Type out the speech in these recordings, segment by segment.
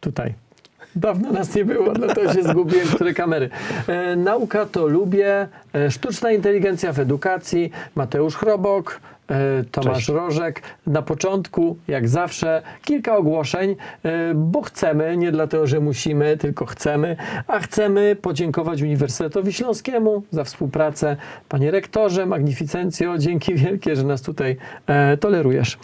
Tutaj. Dawno nas nie było, no to się zgubiłem, które kamery. Nauka to lubię, sztuczna inteligencja w edukacji, Mateusz Chrobok, Tomasz Cześć. Rożek. Na początku, jak zawsze, kilka ogłoszeń, bo chcemy, nie dlatego, że musimy, tylko chcemy, a chcemy podziękować Uniwersytetowi Śląskiemu za współpracę. Panie rektorze, magnificencjo, dzięki wielkie, że nas tutaj tolerujesz.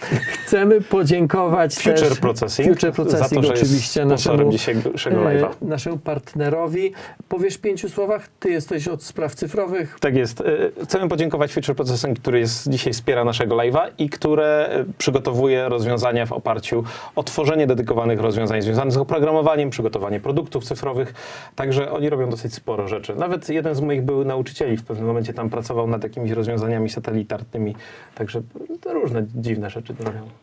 Chcemy podziękować Future Processing za to, że oczywiście jest sponsorem dzisiejszego live'a. Naszemu partnerowi. Powiesz w 5 słowach, ty jesteś od spraw cyfrowych. Tak jest. Chcemy podziękować Future Processing, który jest dzisiaj wspiera naszego live'a i które przygotowuje rozwiązania w oparciu o tworzenie dedykowanych rozwiązań związanych z oprogramowaniem, przygotowanie produktów cyfrowych. Także oni robią dosyć sporo rzeczy. Nawet jeden z moich byłych nauczycieli w pewnym momencie tam pracował nad jakimiś rozwiązaniami satelitarnymi. Także to różne dziwne rzeczy.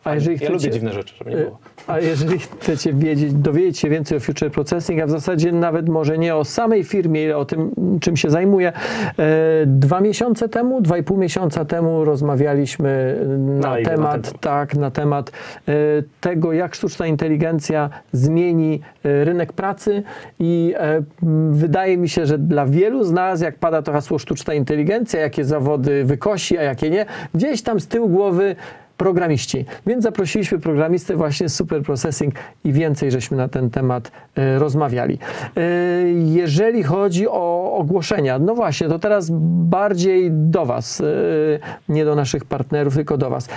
A jeżeli chcecie, ja lubię dziwne rzeczy, żeby nie było. A jeżeli chcecie dowiedzieć się więcej o Future Processing, a w zasadzie nawet może nie o samej firmie, ale o tym, czym się zajmuje. 2,5 miesiąca temu rozmawialiśmy na temat tego, jak sztuczna inteligencja zmieni rynek pracy i wydaje mi się, że dla wielu z nas, jak pada to hasło sztuczna inteligencja, jakie zawody wykosi, a jakie nie, gdzieś tam z tyłu głowy programiści. Więc zaprosiliśmy programistę właśnie z Future Processing i więcej żeśmy na ten temat rozmawiali. Jeżeli chodzi o ogłoszenia, no właśnie, to teraz bardziej do Was, nie do naszych partnerów, tylko do Was.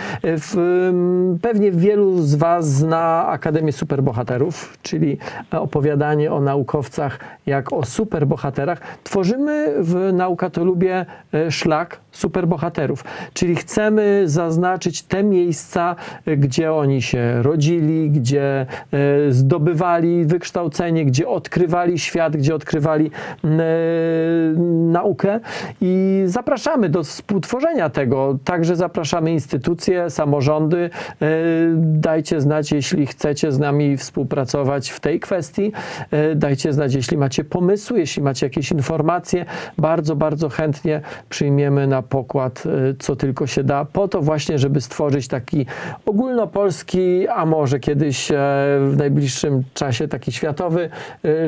Pewnie wielu z Was zna Akademię Superbohaterów, czyli opowiadanie o naukowcach jak o superbohaterach. Tworzymy w Nauka to lubię szlak superbohaterów, czyli chcemy zaznaczyć te miejsca, gdzie oni się rodzili, gdzie zdobywali wykształcenie, gdzie odkrywali świat, gdzie odkrywali naukę i zapraszamy do współtworzenia tego. Także zapraszamy instytucje, samorządy. Dajcie znać, jeśli chcecie z nami współpracować w tej kwestii. Dajcie znać, jeśli macie pomysły, jeśli macie jakieś informacje. Bardzo, bardzo chętnie przyjmiemy na pokład, co tylko się da, po to właśnie, żeby stworzyć taki ogólnopolski, a może kiedyś w najbliższym czasie taki światowy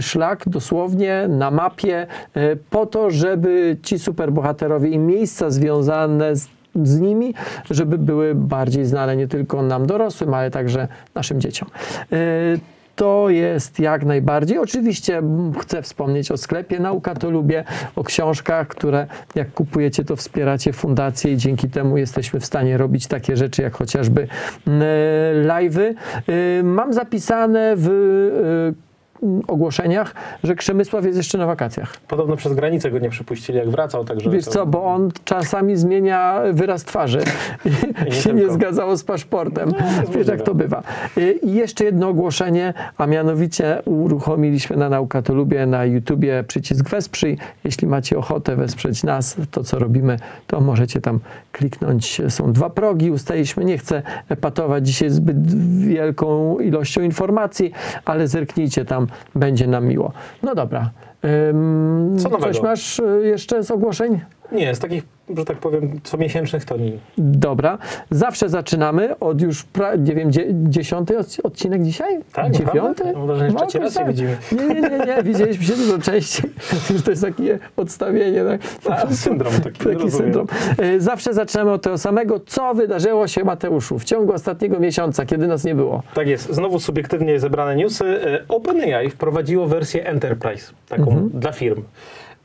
szlak, dosłownie na mapie, po to, żeby ci superbohaterowie i miejsca związane z nimi, żeby były bardziej znane nie tylko nam dorosłym, ale także naszym dzieciom. To jest jak najbardziej. Oczywiście chcę wspomnieć o sklepie Nauka to lubię, o książkach, które jak kupujecie, to wspieracie fundację i dzięki temu jesteśmy w stanie robić takie rzeczy, jak chociażby live'y. Mam zapisane w ogłoszeniach, że Przemysław jest jeszcze na wakacjach. Podobno przez granicę go nie przepuścili, jak wracał. Także wiesz to... co, bo on czasami zmienia wyraz twarzy i się nie zgadzało z paszportem. No, wiesz jak to bywa. I jeszcze jedno ogłoszenie, a mianowicie uruchomiliśmy na Nauka to lubię na YouTubie przycisk wesprzyj. Jeśli macie ochotę wesprzeć nas, to co robimy, to możecie tam kliknąć. Są 2 progi, ustaliliśmy. Nie chcę epatować dzisiaj zbyt wielką ilością informacji, ale zerknijcie tam. Będzie nam miło. No dobra. Co nowego? Coś masz jeszcze z ogłoszeń? Nie, z takich, że tak powiem, comiesięcznych to nie. Dobra. Zawsze zaczynamy od już, nie wiem, 10. odcinek dzisiaj? Tak, 9? Mam wrażenie, że trzeci raz się widzimy. Nie. Widzieliśmy się dużo częściej. Już to jest takie odstawienie. Tak? Syndrom taki syndrom. Zawsze zaczynamy od tego samego. Co wydarzyło się, Mateuszu, w ciągu ostatniego miesiąca, kiedy nas nie było? Tak jest. Znowu subiektywnie zebrane newsy. OpenAI wprowadziło wersję Enterprise, taką dla firm.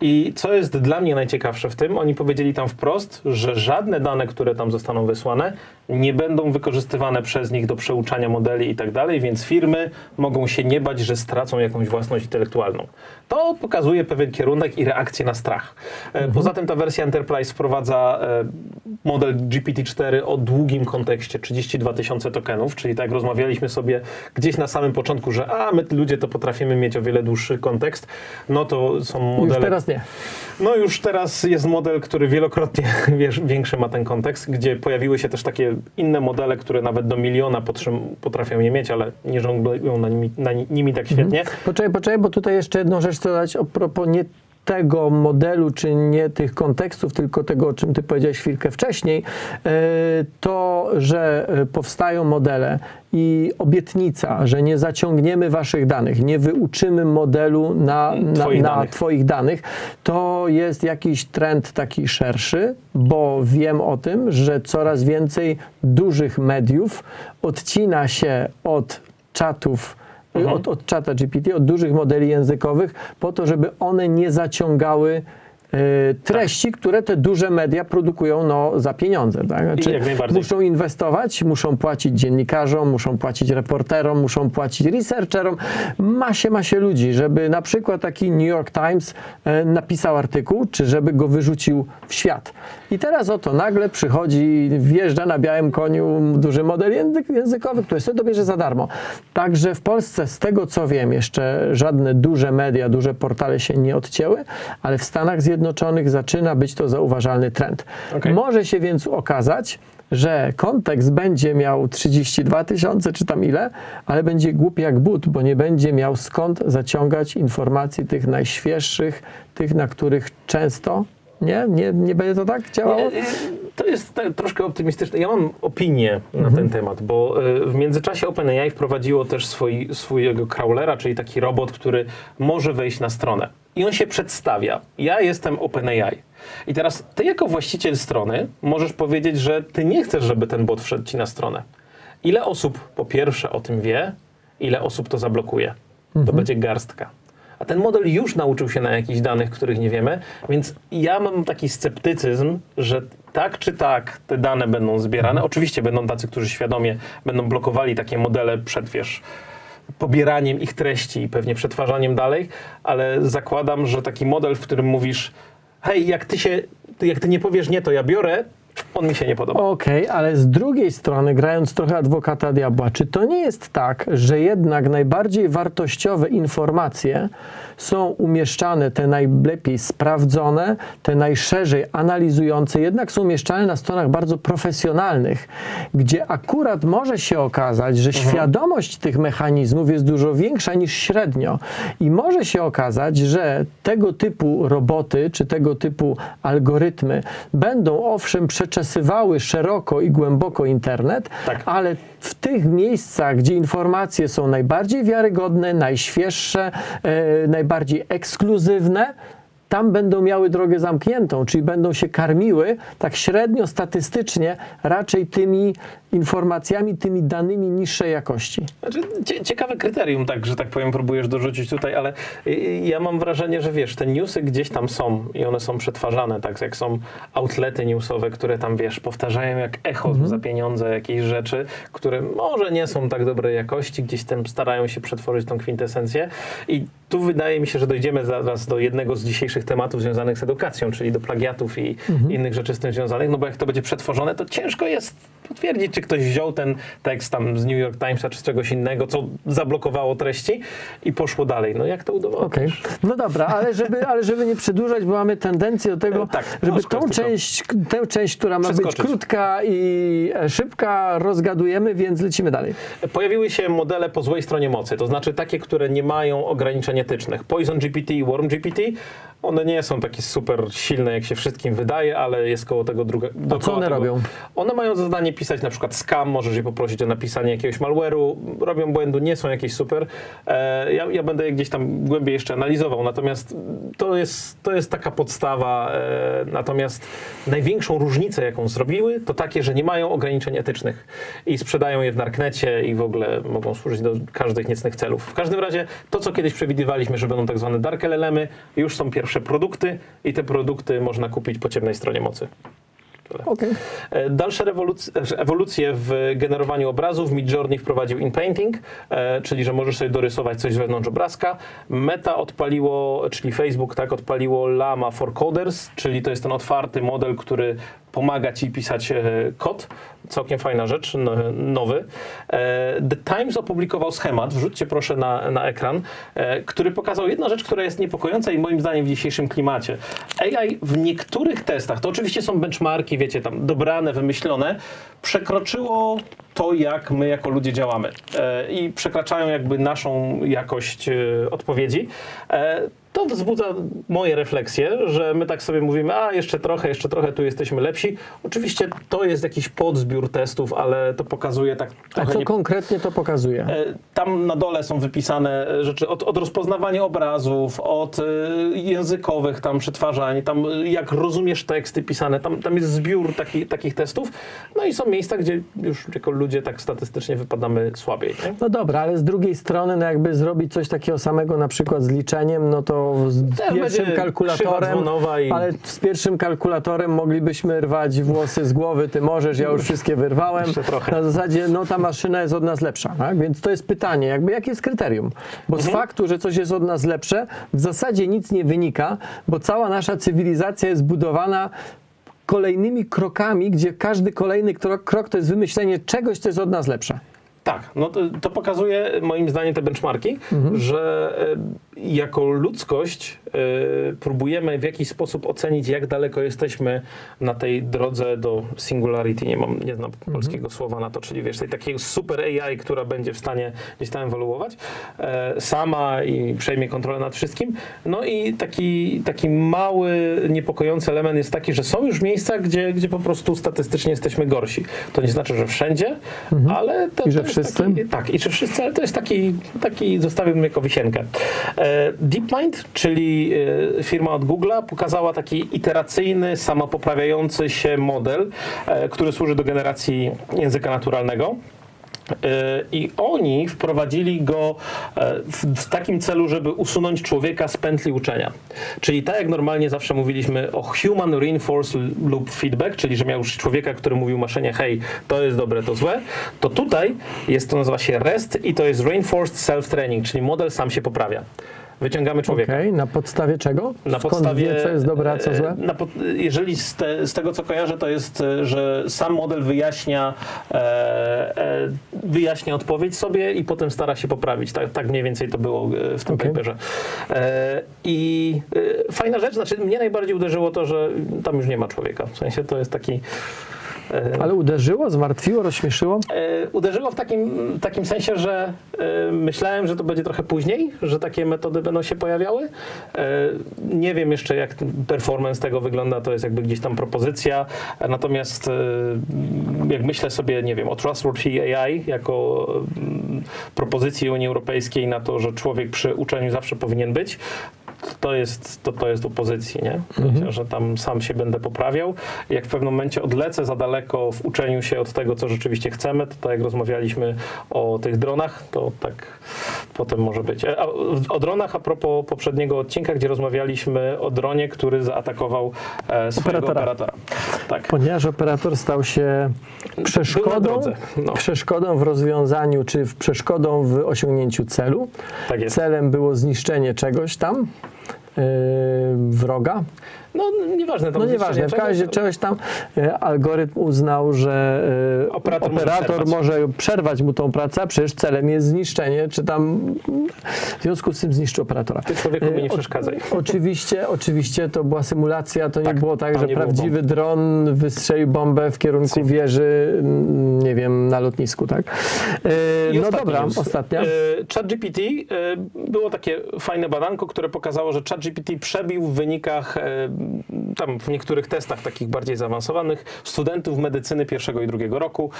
I co jest dla mnie najciekawsze w tym, oni powiedzieli tam wprost, że żadne dane, które tam zostaną wysłane, nie będą wykorzystywane przez nich do przeuczania modeli i tak dalej, więc firmy mogą się nie bać, że stracą jakąś własność intelektualną. To pokazuje pewien kierunek i reakcję na strach. Poza tym ta wersja Enterprise wprowadza model GPT-4 o długim kontekście, 32 000 tokenów, czyli tak rozmawialiśmy sobie gdzieś na samym początku, że my ludzie to potrafimy mieć o wiele dłuższy kontekst, no to są modele... No już teraz jest model, który wielokrotnie większy ma ten kontekst, gdzie pojawiły się też takie inne modele, które nawet do 1 miliona potrafią je mieć, ale nie żonglują nimi tak świetnie. Poczekaj, bo tutaj jeszcze jedną rzecz chcę dodać a propos nie tego modelu, czy nie tych kontekstów, tylko tego, o czym ty powiedziałeś chwilkę wcześniej, to, że powstają modele i obietnica, że nie zaciągniemy waszych danych, nie wyuczymy modelu na twoich danych, to jest jakiś trend taki szerszy, bo wiem o tym, że coraz więcej dużych mediów odcina się od czatów, od czata GPT, od dużych modeli językowych, po to, żeby one nie zaciągały treści, które te duże media produkują za pieniądze. Tak? Znaczy, muszą inwestować, muszą płacić dziennikarzom, muszą płacić reporterom, muszą płacić researcherom. Ma się ludzi, żeby na przykład taki New York Times napisał artykuł, czy żeby go wyrzucił w świat. I teraz oto nagle przychodzi, wjeżdża na białym koniu duży model językowy, który sobie dobierze za darmo. Także w Polsce, z tego co wiem, jeszcze żadne duże media, duże portale się nie odcięły, ale w Stanach Zjednoczonych zaczyna być to zauważalny trend. Okay. Może się więc okazać, że kontekst będzie miał 32 000 czy tam ile, ale będzie głupi jak but, bo nie będzie miał skąd zaciągać informacji tych najświeższych, tych, na których często... Nie będzie to tak działało? Nie, to jest troszkę optymistyczne. Ja mam opinię na ten temat, bo w międzyczasie OpenAI wprowadziło też swojego crawlera, czyli taki robot, który może wejść na stronę. I on się przedstawia. Ja jestem OpenAI. I teraz ty jako właściciel strony możesz powiedzieć, że ty nie chcesz, żeby ten bot wszedł ci na stronę. Ile osób po pierwsze o tym wie, ile osób to zablokuje? To będzie garstka. A ten model już nauczył się na jakichś danych, których nie wiemy, więc ja mam taki sceptycyzm, że tak czy tak te dane będą zbierane. Oczywiście będą tacy, którzy świadomie będą blokowali takie modele przed, pobieraniem ich treści i pewnie przetwarzaniem dalej, ale zakładam, że taki model, w którym mówisz, hej, jak ty nie powiesz nie, to ja biorę, on mi się nie podoba. Okej, ale z drugiej strony, grając trochę adwokata diabła, czy to nie jest tak, że jednak najbardziej wartościowe informacje są umieszczane, te najlepiej sprawdzone, te najszerzej analizujące, jednak są umieszczane na stronach bardzo profesjonalnych, gdzie akurat może się okazać, że świadomość tych mechanizmów jest dużo większa niż średnio. I może się okazać, że tego typu roboty, czy tego typu algorytmy będą owszem przeczesywały szeroko i głęboko internet, ale w tych miejscach, gdzie informacje są najbardziej wiarygodne, najświeższe, najbardziej ekskluzywne, tam będą miały drogę zamkniętą, czyli będą się karmiły tak średnio statystycznie raczej tymi informacjami, tymi danymi niższej jakości. Znaczy, ciekawe kryterium, tak, że tak powiem, próbujesz dorzucić tutaj, ale ja mam wrażenie, że wiesz, te newsy gdzieś tam są i one są przetwarzane, tak jak są outlety newsowe, które tam, wiesz, powtarzają jak echo za pieniądze jakieś rzeczy, które może nie są tak dobrej jakości, gdzieś tam starają się przetworzyć tą kwintesencję i tu wydaje mi się, że dojdziemy zaraz do jednego z dzisiejszych tematów związanych z edukacją, czyli do plagiatów i innych rzeczy z tym związanych, no bo jak to będzie przetworzone, to ciężko jest potwierdzić, czy ktoś wziął ten tekst tam z New York Timesa czy z czegoś innego, co zablokowało treści i poszło dalej. No jak to udowodnić? Okay. No dobra, ale żeby nie przedłużać, bo mamy tendencję do tego, żeby tę część, która ma być krótka i szybka, rozgadujemy, więc lecimy dalej. Pojawiły się modele po złej stronie mocy, to znaczy takie, które nie mają ograniczeń etycznych. Poison GPT i Worm GPT, one nie są takie super silne, jak się wszystkim wydaje, ale jest koło tego drugiego. Co one robią? One mają za zadanie pisać na przykład scam, możesz je poprosić o napisanie jakiegoś malware'u, robią błędu, nie są jakieś super. Ja będę je gdzieś tam głębiej jeszcze analizował, natomiast to jest taka podstawa. Natomiast największą różnicę, jaką zrobiły, to takie, że nie mają ograniczeń etycznych i sprzedają je w narknecie i w ogóle mogą służyć do każdych niecnych celów. W każdym razie to, co kiedyś przewidywaliśmy, że będą tak zwane dark LLM-y, już są pierwsze produkty i te produkty można kupić po ciemnej stronie mocy. Okay. Dalsze ewolucje w generowaniu obrazów. Midjourney wprowadził inpainting, czyli że możesz sobie dorysować coś z wewnątrz obrazka. Meta odpaliło, czyli Facebook, odpaliło Llama for Coders, czyli to jest ten otwarty model, który pomaga ci pisać kod. Całkiem fajna rzecz, nowy. The Times opublikował schemat, wrzućcie proszę na ekran, który pokazał jedną rzecz, która jest niepokojąca i moim zdaniem w dzisiejszym klimacie. AI w niektórych testach, to oczywiście są benchmarki, wiecie, tam dobrane, wymyślone, przekroczyło to, jak my jako ludzie działamy i przekraczają jakby naszą jakość odpowiedzi. To wzbudza moje refleksje, że my tak sobie mówimy, a jeszcze trochę, tu jesteśmy lepsi. Oczywiście to jest jakiś podzbiór testów, ale to pokazuje tak trochę... A co konkretnie to pokazuje? Tam na dole są wypisane rzeczy od rozpoznawania obrazów, od językowych tam przetwarzań, tam jak rozumiesz teksty pisane, tam jest zbiór takich testów. No i są miejsca, gdzie już jako ludzie tak statystycznie wypadamy słabiej. Nie? No dobra, ale z drugiej strony no jakby zrobić coś takiego samego na przykład z liczeniem, no to z pierwszym kalkulatorem moglibyśmy rwać włosy z głowy, ty możesz, ja już wszystkie wyrwałem. Na zasadzie, no ta maszyna jest od nas lepsza, tak? Więc to jest pytanie, jakby jakie jest kryterium? Bo z faktu, że coś jest od nas lepsze, w zasadzie nic nie wynika, bo cała nasza cywilizacja jest budowana kolejnymi krokami, gdzie każdy kolejny krok to jest wymyślenie czegoś, co jest od nas lepsze. Tak, no to pokazuje moim zdaniem te benchmarki, że jako ludzkość próbujemy w jakiś sposób ocenić, jak daleko jesteśmy na tej drodze do singularity. Nie znam polskiego słowa na to, czyli wiesz, tej takiej super AI, która będzie w stanie gdzieś tam ewoluować sama i przejmie kontrolę nad wszystkim. No i taki mały, niepokojący element jest taki, że są już miejsca, gdzie po prostu statystycznie jesteśmy gorsi. To nie znaczy, że wszędzie, ale... I że wszyscy, ale to jest taki zostawiłbym jako wisienkę. DeepMind, czyli firma od Google'a, pokazała taki iteracyjny, samopoprawiający się model, który służy do generacji języka naturalnego. I oni wprowadzili go w takim celu, żeby usunąć człowieka z pętli uczenia. Czyli tak jak normalnie zawsze mówiliśmy o human reinforcement loop feedback, czyli że miał człowieka, który mówił maszynie, hej, to jest dobre, to złe, to tutaj jest to, nazywa się REST i to jest reinforced self-training, czyli model sam się poprawia. Wyciągamy człowieka. Okay, na podstawie czego? Na podstawie, co jest dobre, a co złe? Jeżeli z tego, co kojarzę, to jest, że sam model wyjaśnia odpowiedź sobie i potem stara się poprawić. Tak mniej więcej to było w tym paperze. Fajna rzecz, znaczy mnie najbardziej uderzyło to, że tam już nie ma człowieka. W sensie to jest taki... Ale uderzyło, zmartwiło, rozśmieszyło? Uderzyło w takim sensie, że myślałem, że to będzie trochę później, że takie metody będą się pojawiały. Nie wiem jeszcze, jak performance tego wygląda, to jest jakby gdzieś tam propozycja. Natomiast jak myślę sobie, nie wiem, o Trustworthy AI jako propozycji Unii Europejskiej na to, że człowiek przy uczeniu zawsze powinien być, to jest opozycji, nie? Że tam sam się będę poprawiał. Jak w pewnym momencie odlecę za daleko w uczeniu się od tego, co rzeczywiście chcemy, to jak rozmawialiśmy o tych dronach, to tak potem może być. O dronach a propos poprzedniego odcinka, gdzie rozmawialiśmy o dronie, który zaatakował swojego operatora. Tak. Ponieważ operator stał się przeszkodą w rozwiązaniu, czy przeszkodą w osiągnięciu celu. Tak jest. Celem było zniszczenie czegoś tam, wroga. No nieważne. W razie czegoś tam algorytm uznał, że operator może przerwać mu tą pracę, a przecież celem jest zniszczenie, czy tam w związku z tym zniszczy operatora. Ty człowiekowi nie przeszkadzaj. Oczywiście to była symulacja, to tak, nie było tak, że prawdziwy dron wystrzelił bombę w kierunku wieży, nie wiem, na lotnisku, tak? No dobra, ostatnia. ChatGPT, było takie fajne badanko, które pokazało, że ChatGPT przebił w wynikach tam w niektórych testach takich bardziej zaawansowanych studentów medycyny pierwszego i drugiego roku.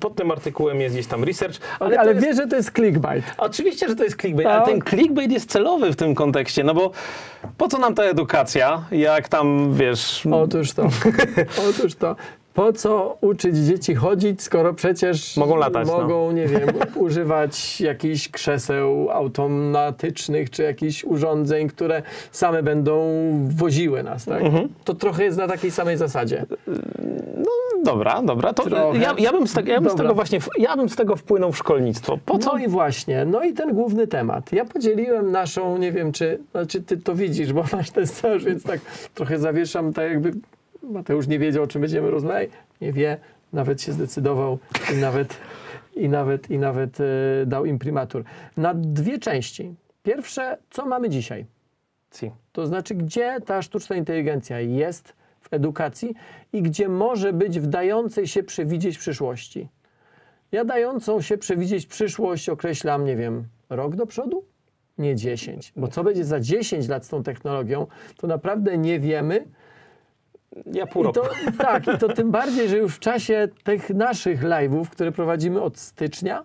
Pod tym artykułem jest gdzieś tam research. Ale wiesz, że to jest clickbait. Oczywiście, że to jest clickbait, ale ten clickbait jest celowy w tym kontekście, no bo po co nam ta edukacja, jak tam, wiesz... Otóż to. Po co uczyć dzieci chodzić, skoro przecież mogą latać, nie wiem, używać jakichś krzeseł automatycznych, czy jakichś urządzeń, które same będą woziły nas, tak? To trochę jest na takiej samej zasadzie. No dobra, to ja bym z tego wpłynął w szkolnictwo. Po co? No i właśnie, no i ten główny temat. Ja podzieliłem naszą, nie wiem, czy ty to widzisz, bo masz ten scenariusz, więc tak trochę zawieszam, tak jakby... Mateusz nie wiedział, o czym będziemy rozmawiać. Nie wie, nawet się zdecydował i nawet dał imprimatur. Na dwie części. Pierwsze, co mamy dzisiaj? To znaczy, gdzie ta sztuczna inteligencja jest w edukacji i gdzie może być w dającej się przewidzieć przyszłości. Ja dającą się przewidzieć przyszłość określam, nie wiem, rok do przodu? nie 10. Bo co będzie za 10 lat z tą technologią, to naprawdę nie wiemy. Ja pół roku. Tak, i to tym bardziej, że już w czasie tych naszych live'ów, które prowadzimy od stycznia,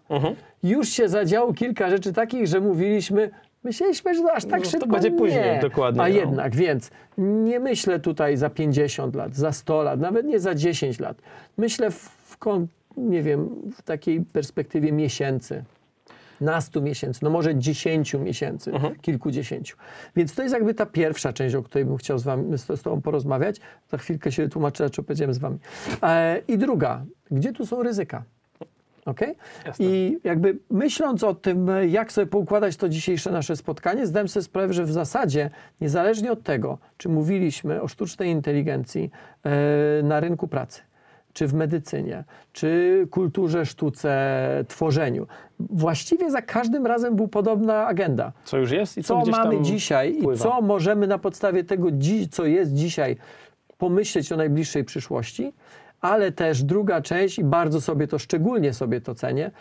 już się zadziało kilka rzeczy takich, że myśleliśmy, że to aż tak szybko to będzie później, dokładnie. A jednak, więc nie myślę tutaj za 50 lat, za 100 lat, nawet nie za 10 lat. Myślę w takiej perspektywie miesięcy. 15 miesięcy, no może 10 miesięcy, kilkudziesięciu. Więc to jest jakby ta pierwsza część, o której bym chciał z tobą porozmawiać. Za chwilkę się tłumaczę, czy powiedziałem z wami. I druga, gdzie tu są ryzyka? Okay? I jakby myśląc o tym, jak sobie poukładać to dzisiejsze nasze spotkanie, zdałem sobie sprawę, że w zasadzie niezależnie od tego, czy mówiliśmy o sztucznej inteligencji na rynku pracy, czy w medycynie, czy kulturze, sztuce, tworzeniu. Właściwie za każdym razem była podobna agenda. Co już jest i co mamy dzisiaj i co możemy na podstawie tego, co jest dzisiaj, pomyśleć o najbliższej przyszłości, ale też druga część i bardzo szczególnie sobie to cenię,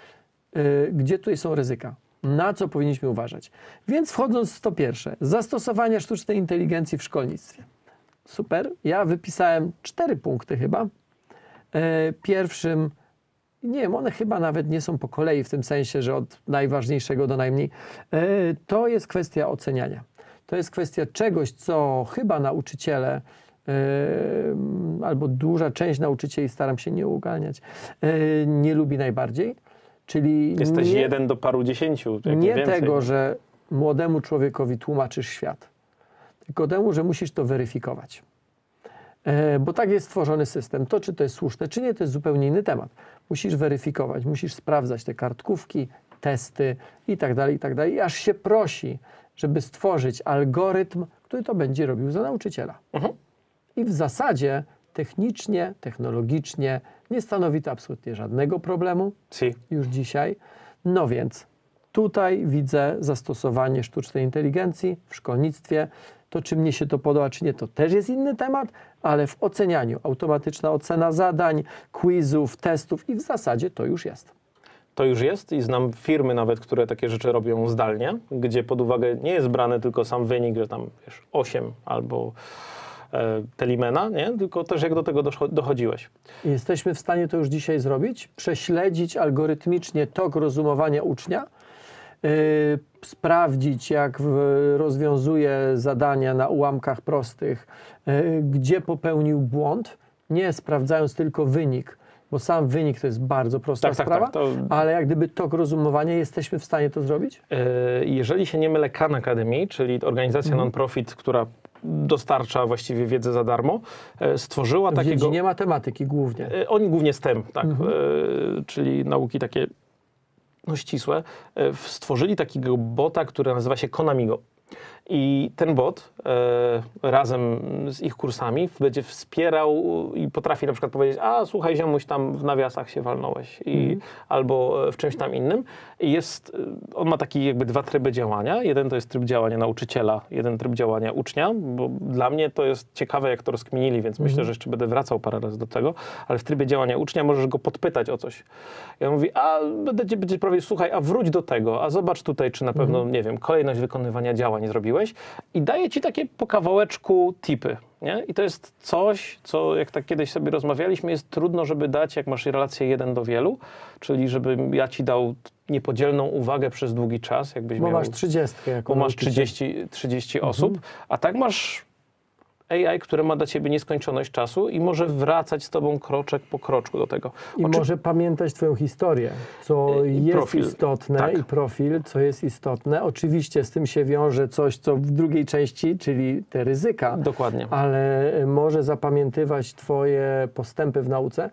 gdzie tutaj są ryzyka, na co powinniśmy uważać. Więc wchodząc w to pierwsze, zastosowania sztucznej inteligencji w szkolnictwie. Super, ja wypisałem 4 punkty chyba. Pierwszym, nie wiem, one chyba nawet nie są po kolei w tym sensie, że od najważniejszego do najmniej, to jest kwestia oceniania. To jest kwestia czegoś, co chyba nauczyciele, albo duża część nauczycieli, staram się nie uwalniać, nie lubi najbardziej. Czyli jesteś jeden do paru dziesięciu. Nie więcej. Tego, że młodemu człowiekowi tłumaczysz świat, tylko temu, że musisz to weryfikować. Bo tak jest stworzony system. To, czy to jest słuszne, czy nie, to jest zupełnie inny temat. Musisz weryfikować, musisz sprawdzać te kartkówki, testy i tak dalej, i aż się prosi, żeby stworzyć algorytm, który to będzie robił za nauczyciela. I w zasadzie technicznie, technologicznie nie stanowi to absolutnie żadnego problemu już dzisiaj. No więc tutaj widzę zastosowanie sztucznej inteligencji w szkolnictwie. To, czy mnie się to podoba, czy nie, to też jest inny temat, ale w ocenianiu, automatyczna ocena zadań, quizów, testów i w zasadzie to już jest. To już jest i znam firmy nawet, które takie rzeczy robią zdalnie, gdzie pod uwagę nie jest brany tylko sam wynik, że tam wiesz, 8 albo telimena, nie? Tylko też jak do tego dochodziłeś. Jesteśmy w stanie to już dzisiaj zrobić, prześledzić algorytmicznie tok rozumowania ucznia, sprawdzić, jak rozwiązuje zadania na ułamkach prostych, gdzie popełnił błąd, nie sprawdzając tylko wynik, bo sam wynik to jest bardzo prosta sprawa, ale jak gdyby tok rozumowania, jesteśmy w stanie to zrobić? Jeżeli się nie mylę, Khan Academy, czyli organizacja non-profit, która dostarcza właściwie wiedzę za darmo, stworzyła takiego... W dziedzinie matematyki głównie. Oni głównie STEM, tak, czyli nauki takie ścisłe, stworzyli takiego bota, który nazywa się Khanmigo. I ten bot razem z ich kursami będzie wspierał i potrafi na przykład powiedzieć, a słuchaj, ziomuś, tam w nawiasach się walnąłeś albo w czymś tam innym. I jest, on ma taki jakby 2 tryby działania. Jeden to jest tryb działania nauczyciela, jeden tryb działania ucznia, bo dla mnie to jest ciekawe, jak to rozkminili, więc myślę, że jeszcze będę wracał parę razy do tego, ale w trybie działania ucznia możesz go podpytać o coś. I on mówi, a będzie prawie, słuchaj, a wróć do tego, a zobacz tutaj, czy na pewno, nie wiem, kolejność wykonywania działań zrobiłeś. I daje ci takie po kawałeczku tipy, nie? I to jest coś, co jak tak kiedyś sobie rozmawialiśmy, jest trudno, żeby dać, jak masz relację 1 do wielu, czyli żebym ja ci dał niepodzielną uwagę przez długi czas, jakbyś miał... Bo masz 30. Bo masz 30 osób, a tak masz AI, które ma dla ciebie nieskończoność czasu i może wracać z tobą kroczek po kroczku do tego. I może pamiętać twoją historię, co jest profil, istotne, i profil, co jest istotne. Oczywiście z tym się wiąże coś, co w drugiej części, czyli te ryzyka. Dokładnie. Ale może zapamiętywać twoje postępy w nauce,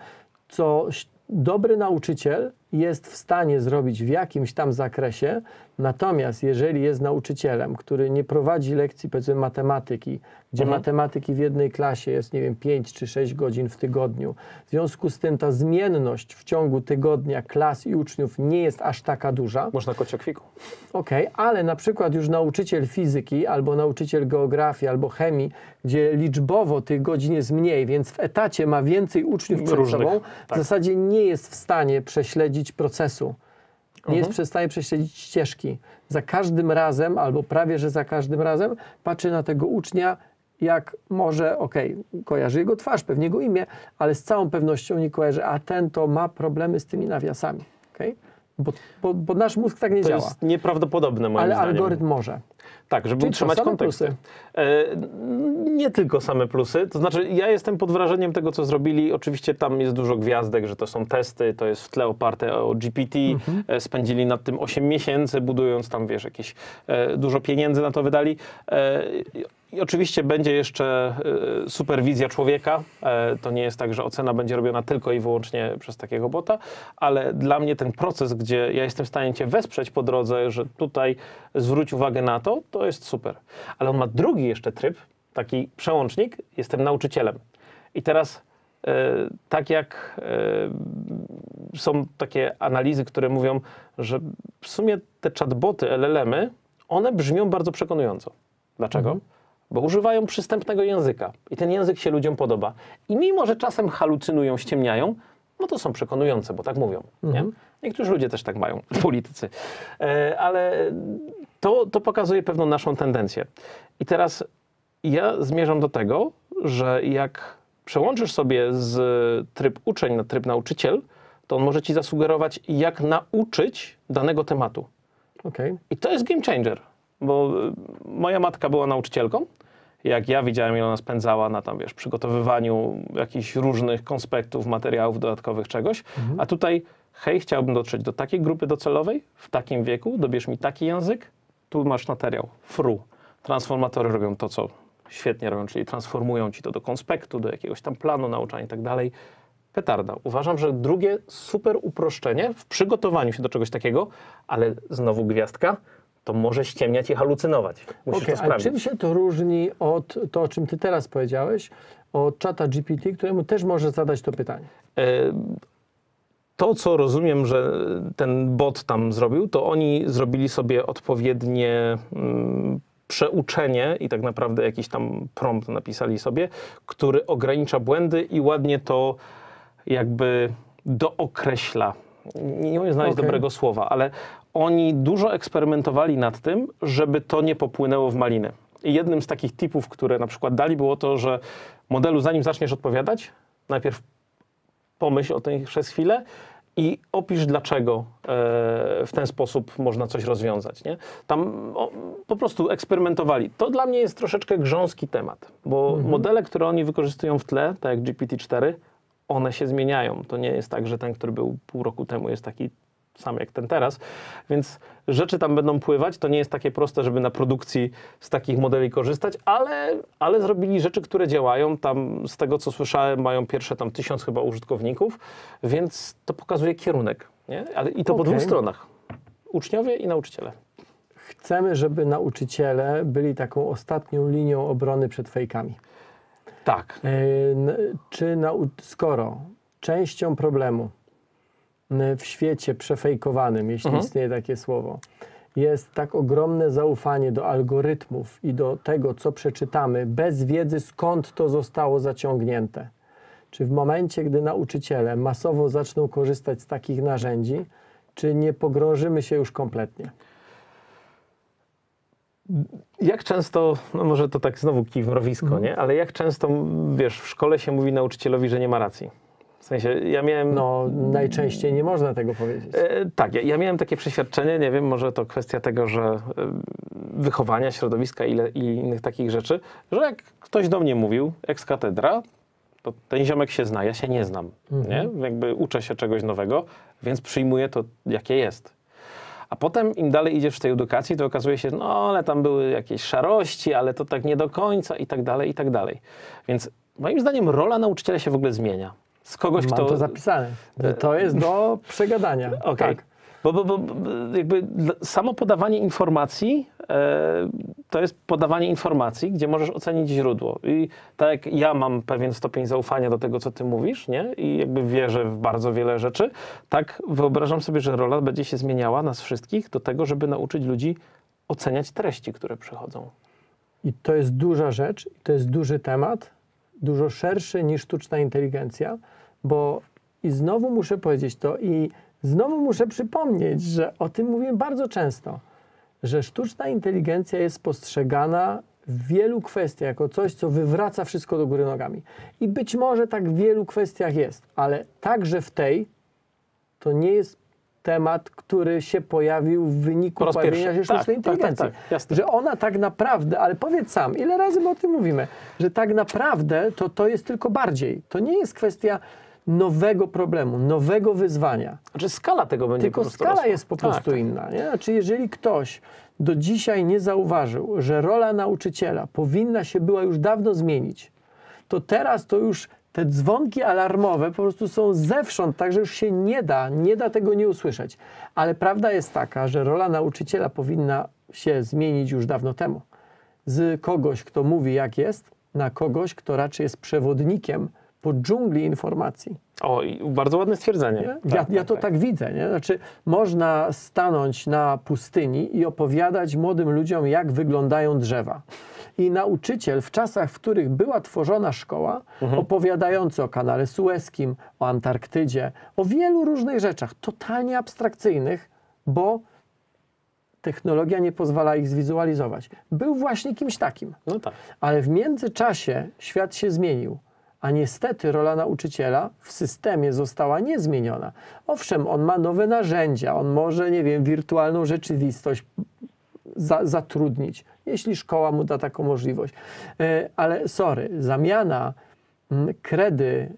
co dobry nauczyciel jest w stanie zrobić w jakimś tam zakresie, natomiast jeżeli jest nauczycielem, który nie prowadzi lekcji, powiedzmy, matematyki, gdzie matematyki w jednej klasie jest, nie wiem, 5 czy 6 godzin w tygodniu, w związku z tym ta zmienność w ciągu tygodnia klas i uczniów nie jest aż taka duża. Można kociokwiku. Okej, ale na przykład już nauczyciel fizyki, albo nauczyciel geografii, albo chemii, gdzie liczbowo tych godzin jest mniej, więc w etacie ma więcej uczniów przed sobą, w zasadzie nie jest w stanie prześledzić procesu nie przestaje prześledzić ścieżki. Za każdym razem, albo prawie że za każdym razem, patrzy na tego ucznia, jak może, kojarzy jego twarz, pewnie jego imię, ale z całą pewnością nie kojarzy, a ten to ma problemy z tymi nawiasami. Okay? Bo nasz mózg tak nie działa. To jest nieprawdopodobne, moim zdaniem. Ale algorytm może. Tak, żeby utrzymać kontekst. Nie tylko same plusy. To znaczy, ja jestem pod wrażeniem tego, co zrobili. Oczywiście tam jest dużo gwiazdek, że to są testy, to jest w tle oparte o GPT. Spędzili nad tym 8 miesięcy, budując tam, wiesz, jakieś dużo pieniędzy na to wydali. I oczywiście będzie jeszcze superwizja człowieka. To nie jest tak, że ocena będzie robiona tylko i wyłącznie przez takiego bota, ale dla mnie ten proces, gdzie ja jestem w stanie cię wesprzeć po drodze, że tutaj zwróć uwagę na to, to jest super. Ale on ma drugi jeszcze tryb, taki przełącznik, jestem nauczycielem. I teraz tak jak są takie analizy, które mówią, że w sumie te chatboty, LLM-y, one brzmią bardzo przekonująco. Dlaczego? Bo używają przystępnego języka i ten język się ludziom podoba. I mimo, że czasem halucynują, ściemniają, no to są przekonujące, bo tak mówią. Nie? Niektórzy ludzie też tak mają, politycy. Ale to pokazuje pewną naszą tendencję. I teraz ja zmierzam do tego, że jak przełączysz sobie z tryb uczeń na tryb nauczyciel, to on może ci zasugerować, jak nauczyć danego tematu. I to jest game changer. Bo moja matka była nauczycielką. Jak ja widziałem, ile ona spędzała na tam, wiesz, przygotowywaniu jakichś różnych konspektów, materiałów dodatkowych, czegoś. A tutaj, hej, chciałbym dotrzeć do takiej grupy docelowej, w takim wieku, dobierz mi taki język, tu masz materiał, fru. Transformatory robią to, co świetnie robią, czyli transformują ci to do konspektu, do jakiegoś tam planu nauczania i tak dalej. Petarda. Uważam, że drugie super uproszczenie w przygotowaniu się do czegoś takiego, ale znowu gwiazdka, to może ściemniać i halucynować. Musisz to sprawdzić. A czym się to różni od to, o czym ty teraz powiedziałeś, od czata GPT, któremu też może zadać to pytanie? To, co rozumiem, że ten bot tam zrobił, to oni zrobili sobie odpowiednie przeuczenie i tak naprawdę jakiś tam prompt napisali sobie, który ogranicza błędy i ładnie to jakby dookreśla. Nie umiem znaleźć dobrego słowa, ale oni dużo eksperymentowali nad tym, żeby to nie popłynęło w malinę. I jednym z takich tipów, które na przykład dali, było to, że modelu, zanim zaczniesz odpowiadać, najpierw pomyśl o tym przez chwilę i opisz, dlaczego w ten sposób można coś rozwiązać. Nie? Tam po prostu eksperymentowali. To dla mnie jest troszeczkę grząski temat, bo modele, które oni wykorzystują w tle, tak jak GPT-4, one się zmieniają. To nie jest tak, że ten, który był pół roku temu, jest taki sam jak ten teraz, więc rzeczy tam będą pływać, to nie jest takie proste, żeby na produkcji z takich modeli korzystać, ale zrobili rzeczy, które działają, tam z tego co słyszałem mają pierwsze tam 1000 chyba użytkowników, więc to pokazuje kierunek, nie? Ale i to po dwóch stronach, uczniowie i nauczyciele. Chcemy, żeby nauczyciele byli taką ostatnią linią obrony przed fejkami. Tak. Skoro częścią problemu w świecie przefejkowanym, jeśli istnieje takie słowo, jest tak ogromne zaufanie do algorytmów i do tego, co przeczytamy, bez wiedzy, skąd to zostało zaciągnięte. Czy w momencie, gdy nauczyciele masowo zaczną korzystać z takich narzędzi, czy nie pogrążymy się już kompletnie? Jak często, no może to tak znowu kij w mrowisko, nie? Ale jak często, wiesz, w szkole się mówi nauczycielowi, że nie ma racji? W sensie, ja miałem... No, najczęściej nie można tego powiedzieć. Tak, ja miałem takie przeświadczenie, nie wiem, może to kwestia tego, że wychowania, środowiska i innych takich rzeczy, że jak ktoś do mnie mówił, ex katedra, to ten ziomek się zna, ja się nie znam, nie? Jakby uczę się czegoś nowego, więc przyjmuję to, jakie jest. A potem im dalej idziesz w tej edukacji, to okazuje się, no ale tam były jakieś szarości, ale to tak nie do końca i tak dalej, i tak dalej. Więc moim zdaniem rola nauczyciela się w ogóle zmienia. Z kogoś, kto... Mam to zapisane. To jest do przegadania. Tak. Bo jakby samo podawanie informacji to jest podawanie informacji, gdzie możesz ocenić źródło. I tak jak ja mam pewien stopień zaufania do tego, co ty mówisz, nie? I jakby wierzę w bardzo wiele rzeczy, tak wyobrażam sobie, że rola będzie się zmieniała, nas wszystkich, do tego, żeby nauczyć ludzi oceniać treści, które przychodzą. I to jest duża rzecz, to jest duży temat, dużo szerszy niż sztuczna inteligencja, bo I znowu muszę powiedzieć to i znowu muszę przypomnieć, że o tym mówię bardzo często, że sztuczna inteligencja jest postrzegana w wielu kwestiach jako coś, co wywraca wszystko do góry nogami. I być może tak w wielu kwestiach jest, ale także w tej to nie jest temat, który się pojawił w wyniku pojawienia się sztucznej inteligencji. Tak, że ona tak naprawdę, ale powiedz sam, ile razy my o tym mówimy, że tak naprawdę to jest tylko bardziej. To nie jest kwestia nowego problemu, nowego wyzwania. Znaczy skala tego będzie tylko po prostu skala rosła. Jest po prostu inna. Nie? Znaczy jeżeli ktoś do dzisiaj nie zauważył, że rola nauczyciela powinna się była już dawno zmienić, to teraz to już te dzwonki alarmowe po prostu są zewsząd, także już się nie da tego nie usłyszeć. Ale prawda jest taka, że rola nauczyciela powinna się zmienić już dawno temu. Z kogoś, kto mówi jak jest, na kogoś, kto raczej jest przewodnikiem po dżungli informacji. O, i bardzo ładne stwierdzenie. Ja to tak widzę. Nie? Znaczy, można stanąć na pustyni i opowiadać młodym ludziom, jak wyglądają drzewa. I nauczyciel w czasach, w których była tworzona szkoła, opowiadający o kanale Sueskim, o Antarktydzie, o wielu różnych rzeczach, totalnie abstrakcyjnych, bo technologia nie pozwala ich zwizualizować. Był właśnie kimś takim. No tak. Ale w międzyczasie świat się zmienił. A niestety rola nauczyciela w systemie została niezmieniona. Owszem, on ma nowe narzędzia, on może, nie wiem, wirtualną rzeczywistość zatrudnić, jeśli szkoła mu da taką możliwość. Ale sorry, zamiana kredy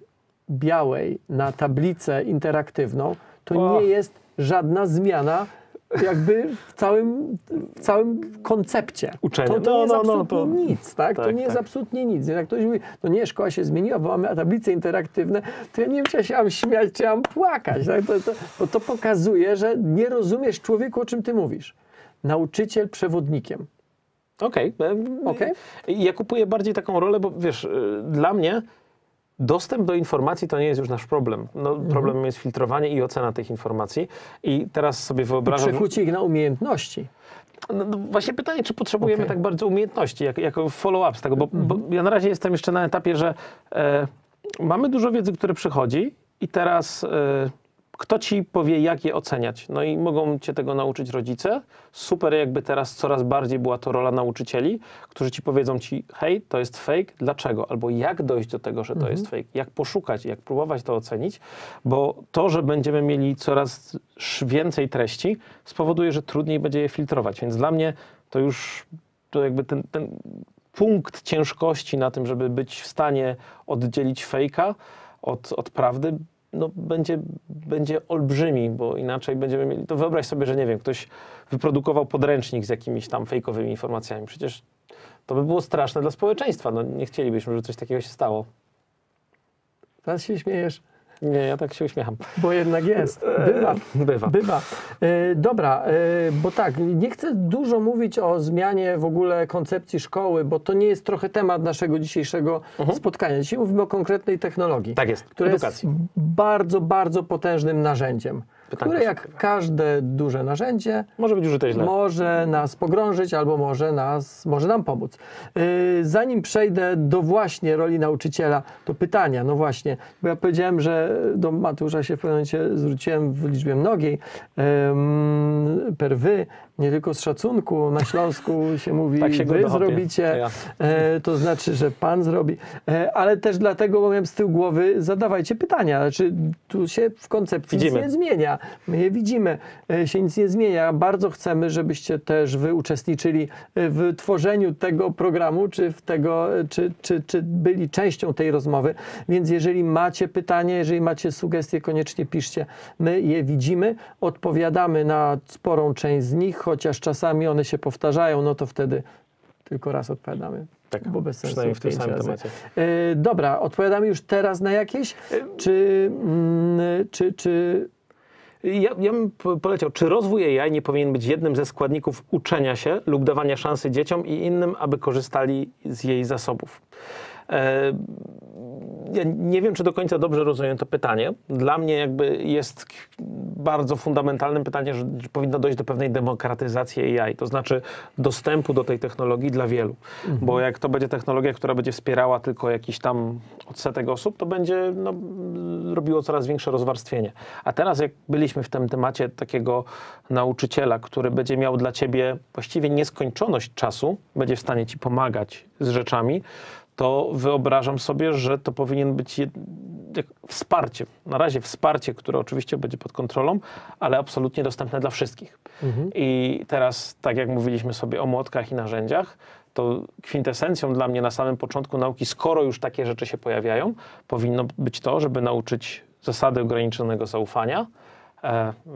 białej na tablicę interaktywną to nie jest żadna zmiana jakby w całym koncepcie. To nie jest absolutnie nic. Jak ktoś mówi, no nie, szkoła się zmieniła, bo mamy tablice interaktywne, to ja nie wiem, czy ja się mam śmiać, czy ja mam płakać. Tak? Bo to pokazuje, że nie rozumiesz człowieku, o czym ty mówisz. Nauczyciel przewodnikiem. Okej. Ja kupuję bardziej taką rolę, bo wiesz, dla mnie dostęp do informacji to nie jest już nasz problem. No, problemem jest filtrowanie i ocena tych informacji. I teraz sobie wyobrażam... Przekucie ich na umiejętności. No, właśnie pytanie, czy potrzebujemy tak bardzo umiejętności, jako follow-up z tego, bo ja na razie jestem jeszcze na etapie, że mamy dużo wiedzy, które przychodzi i teraz kto ci powie, jak je oceniać? No i mogą cię tego nauczyć rodzice. Super, jakby teraz coraz bardziej była to rola nauczycieli, którzy ci powiedzą ci, hej, to jest fake, dlaczego? Albo jak dojść do tego, że to jest fake? Jak poszukać, jak próbować to ocenić? Bo to, że będziemy mieli coraz więcej treści, spowoduje, że trudniej będzie je filtrować. Więc dla mnie to już to jakby ten punkt ciężkości na tym, żeby być w stanie oddzielić fejka od prawdy, no będzie olbrzymi, bo inaczej będziemy mieli... To wyobraź sobie, że nie wiem, ktoś wyprodukował podręcznik z jakimiś tam fejkowymi informacjami. Przecież to by było straszne dla społeczeństwa. No nie chcielibyśmy, żeby coś takiego się stało. Teraz się śmiejesz. Nie, ja tak się uśmiecham. Bo jednak jest. Bywa. Dobra, bo tak, nie chcę dużo mówić o zmianie w ogóle koncepcji szkoły, bo to nie jest trochę temat naszego dzisiejszego spotkania. Dzisiaj mówimy o konkretnej technologii. Tak jest, która edukacji. Jest bardzo, bardzo potężnym narzędziem, które jak każde duże narzędzie może być użyte źle. Może nas pogrążyć albo może nam pomóc. Zanim przejdę do właśnie roli nauczyciela, to pytania, no właśnie, bo ja powiedziałem, że do Mateusza się w pewnym momencie zwróciłem w liczbie mnogiej, per wy, nie tylko z szacunku, na Śląsku się mówi, tak się wy zrobicie, ja. To znaczy, że pan zrobi, ale też dlatego, bo miałem z tyłu głowy, zadawajcie pytania, znaczy tu się w koncepcji nic nie zmienia. My je widzimy, się nic nie zmienia. Bardzo chcemy, żebyście też wy uczestniczyli w tworzeniu tego programu, czy byli częścią tej rozmowy. Więc jeżeli macie pytanie, jeżeli macie sugestie, koniecznie piszcie. My je widzimy, odpowiadamy na sporą część z nich, chociaż czasami one się powtarzają, no to wtedy tylko raz odpowiadamy. Tak, bo bez sensu przynajmniej w tym samym temacie. Dobra, odpowiadamy już teraz na jakieś? Ja bym poleciał, czy rozwój AI nie powinien być jednym ze składników uczenia się lub dawania szansy dzieciom i innym, aby korzystali z jej zasobów? Ja nie wiem, czy do końca dobrze rozumiem to pytanie. Dla mnie jakby jest bardzo fundamentalnym pytaniem, że powinno dojść do pewnej demokratyzacji AI, to znaczy dostępu do tej technologii dla wielu. Mhm. Bo jak to będzie technologia, która będzie wspierała tylko jakiś tam odsetek osób, to będzie no, robiło coraz większe rozwarstwienie. A teraz jak byliśmy w tym temacie takiego nauczyciela, który będzie miał dla ciebie właściwie nieskończoność czasu, będzie w stanie ci pomagać z rzeczami, to wyobrażam sobie, że to powinien być wsparcie. Na razie wsparcie, które oczywiście będzie pod kontrolą, ale absolutnie dostępne dla wszystkich. Mhm. I teraz, tak jak mówiliśmy sobie o młotkach i narzędziach, to kwintesencją dla mnie na samym początku nauki, skoro już takie rzeczy się pojawiają, powinno być to, żeby nauczyć zasady ograniczonego zaufania,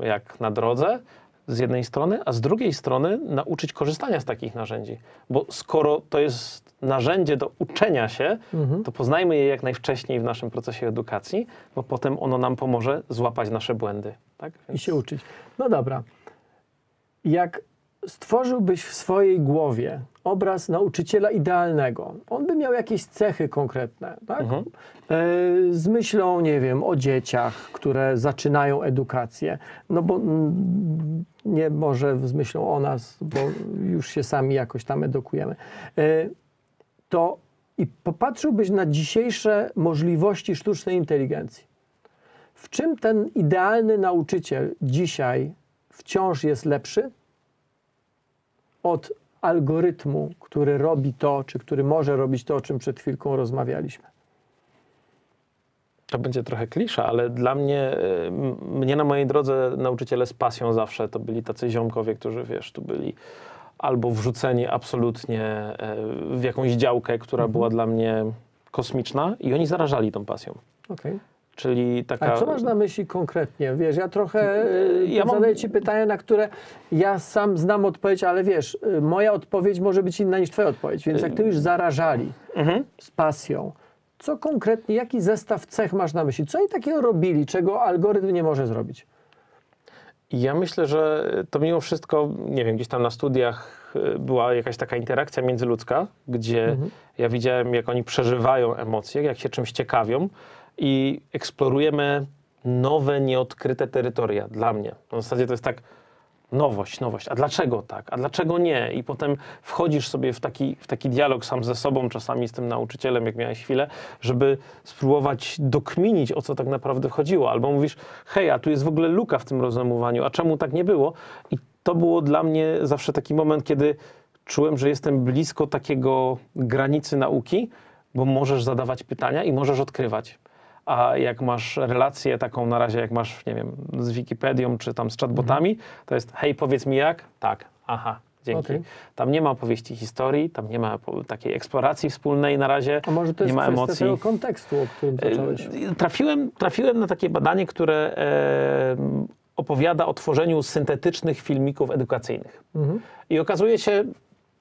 jak na drodze, z jednej strony, a z drugiej strony nauczyć korzystania z takich narzędzi. Bo skoro to jest narzędzie do uczenia się, to poznajmy je jak najwcześniej w naszym procesie edukacji, bo potem ono nam pomoże złapać nasze błędy. Tak? Więc... I się uczyć. No dobra. Jak stworzyłbyś w swojej głowie obraz nauczyciela idealnego, on by miał jakieś cechy konkretne, tak? Z myślą, nie wiem, o dzieciach, które zaczynają edukację, no bo nie może z myślą o nas, bo już się sami jakoś tam edukujemy, to i popatrzyłbyś na dzisiejsze możliwości sztucznej inteligencji. W czym ten idealny nauczyciel dzisiaj wciąż jest lepszy od algorytmu, który robi to, czy który może robić to, o czym przed chwilką rozmawialiśmy? To będzie trochę klisza, ale dla mnie, na mojej drodze nauczyciele z pasją zawsze to byli tacy ziomkowie, którzy wiesz, tu byli albo wrzuceni absolutnie w jakąś działkę, która była dla mnie kosmiczna i oni zarażali tą pasją. Okej. Czyli taka... A co masz na myśli konkretnie? Wiesz, ja trochę zadaję ci pytania, na które ja sam znam odpowiedź, ale wiesz, moja odpowiedź może być inna niż twoja odpowiedź, więc jak ty już zarażali z pasją, co konkretnie, jaki zestaw cech masz na myśli? Co oni takiego robili, czego algorytm nie może zrobić? Ja myślę, że to mimo wszystko, nie wiem, gdzieś tam na studiach była jakaś taka interakcja międzyludzka, gdzie ja widziałem, jak oni przeżywają emocje, jak się czymś ciekawią, i eksplorujemy nowe, nieodkryte terytoria dla mnie. W zasadzie to jest tak nowość, a dlaczego tak, a dlaczego nie? I potem wchodzisz sobie w taki dialog sam ze sobą, czasami z tym nauczycielem, jak miałeś chwilę, żeby spróbować dokminić, o co tak naprawdę chodziło. Albo mówisz, hej, a tu jest w ogóle luka w tym rozumowaniu, a czemu tak nie było? I to było dla mnie zawsze taki moment, kiedy czułem, że jestem blisko takiego granicy nauki, bo możesz zadawać pytania i możesz odkrywać. A jak masz relację taką na razie, jak masz, nie wiem, z Wikipedią czy tam z chatbotami, to jest hej, powiedz mi jak? Tak, aha, dzięki. Okay. Tam nie ma opowieści historii, tam nie ma takiej eksploracji wspólnej na razie, a może to jest nie ma emocji. Tego kontekstu, o którym zacząłeś. Trafiłem na takie badanie, które opowiada o tworzeniu syntetycznych filmików edukacyjnych. I okazuje się,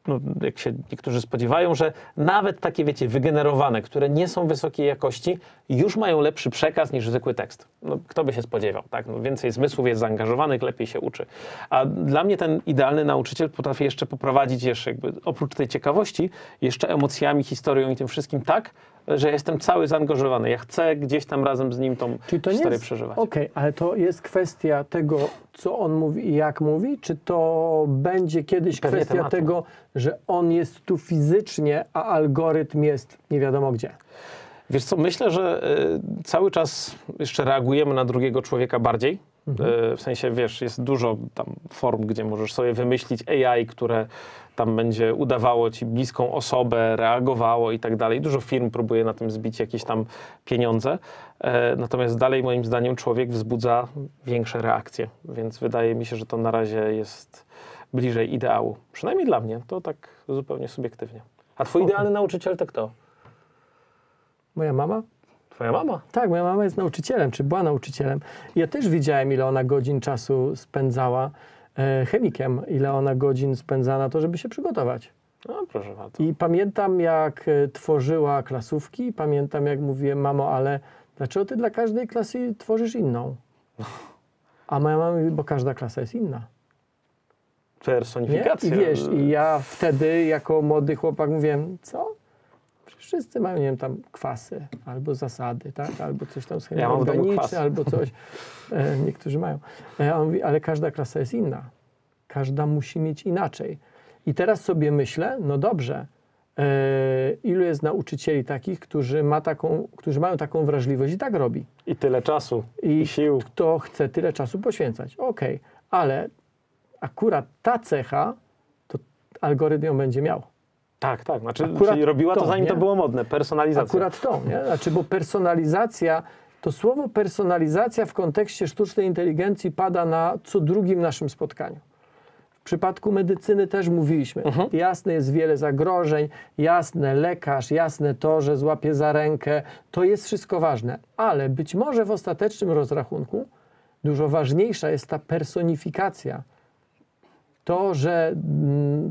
no, jak się niektórzy spodziewają, że nawet takie, wiecie, wygenerowane, które nie są wysokiej jakości, już mają lepszy przekaz niż zwykły tekst. No, kto by się spodziewał, tak? No, więcej zmysłów jest zaangażowanych, lepiej się uczy. A dla mnie ten idealny nauczyciel potrafi jeszcze poprowadzić, jakby, oprócz tej ciekawości, jeszcze emocjami, historią i tym wszystkim tak, że jestem cały zaangażowany. Ja chcę gdzieś tam razem z nim tą historię przeżywać. Okej, ale to jest kwestia tego, co on mówi i jak mówi? Czy to będzie kiedyś kwestia tego, że on jest tu fizycznie, a algorytm jest nie wiadomo gdzie? Wiesz co, myślę, że cały czas jeszcze reagujemy na drugiego człowieka bardziej. W sensie, wiesz, jest dużo tam form, gdzie możesz sobie wymyślić AI, które tam będzie udawało ci bliską osobę, reagowało i tak dalej. Dużo firm próbuje na tym zbić jakieś tam pieniądze. Natomiast dalej moim zdaniem człowiek wzbudza większe reakcje, więc wydaje mi się, że to na razie jest bliżej ideału. Przynajmniej dla mnie, to tak zupełnie subiektywnie. A twój idealny nauczyciel to kto? Moja mama? Twoja mama? Tak, moja mama jest nauczycielem, czy była nauczycielem. Ja też widziałem, ile ona godzin czasu spędzała chemikiem, ile ona godzin spędza na to, żeby się przygotować. No, proszę bardzo. I pamiętam, jak tworzyła klasówki, pamiętam, jak mówiłem, mamo, ale dlaczego ty dla każdej klasy tworzysz inną? A moja mama mówi, bo każda klasa jest inna. Personifikacja. Nie? I wiesz, i ja wtedy, jako młody chłopak, mówiłem, co? Wszyscy mają, nie wiem, tam kwasy albo zasady, tak? Albo coś tam z chemią organiczną, albo coś. Niektórzy mają. A on mówi, ale każda klasa jest inna. Każda musi mieć inaczej. I teraz sobie myślę, no dobrze, ilu jest nauczycieli takich, którzy mają taką wrażliwość i tak robi. I tyle czasu i sił. Kto chce tyle czasu poświęcać. Okej, ale akurat ta cecha, to algorytm ją będzie miał. Tak, tak. Znaczy, czyli robiła to, zanim to było modne. Personalizacja. Akurat to, nie? Znaczy, bo personalizacja, to słowo personalizacja w kontekście sztucznej inteligencji pada na co drugim naszym spotkaniu. W przypadku medycyny też mówiliśmy. Jasne jest wiele zagrożeń, jasne lekarz, jasne to, że złapie za rękę. To jest wszystko ważne, ale być może w ostatecznym rozrachunku dużo ważniejsza jest ta personifikacja. To, że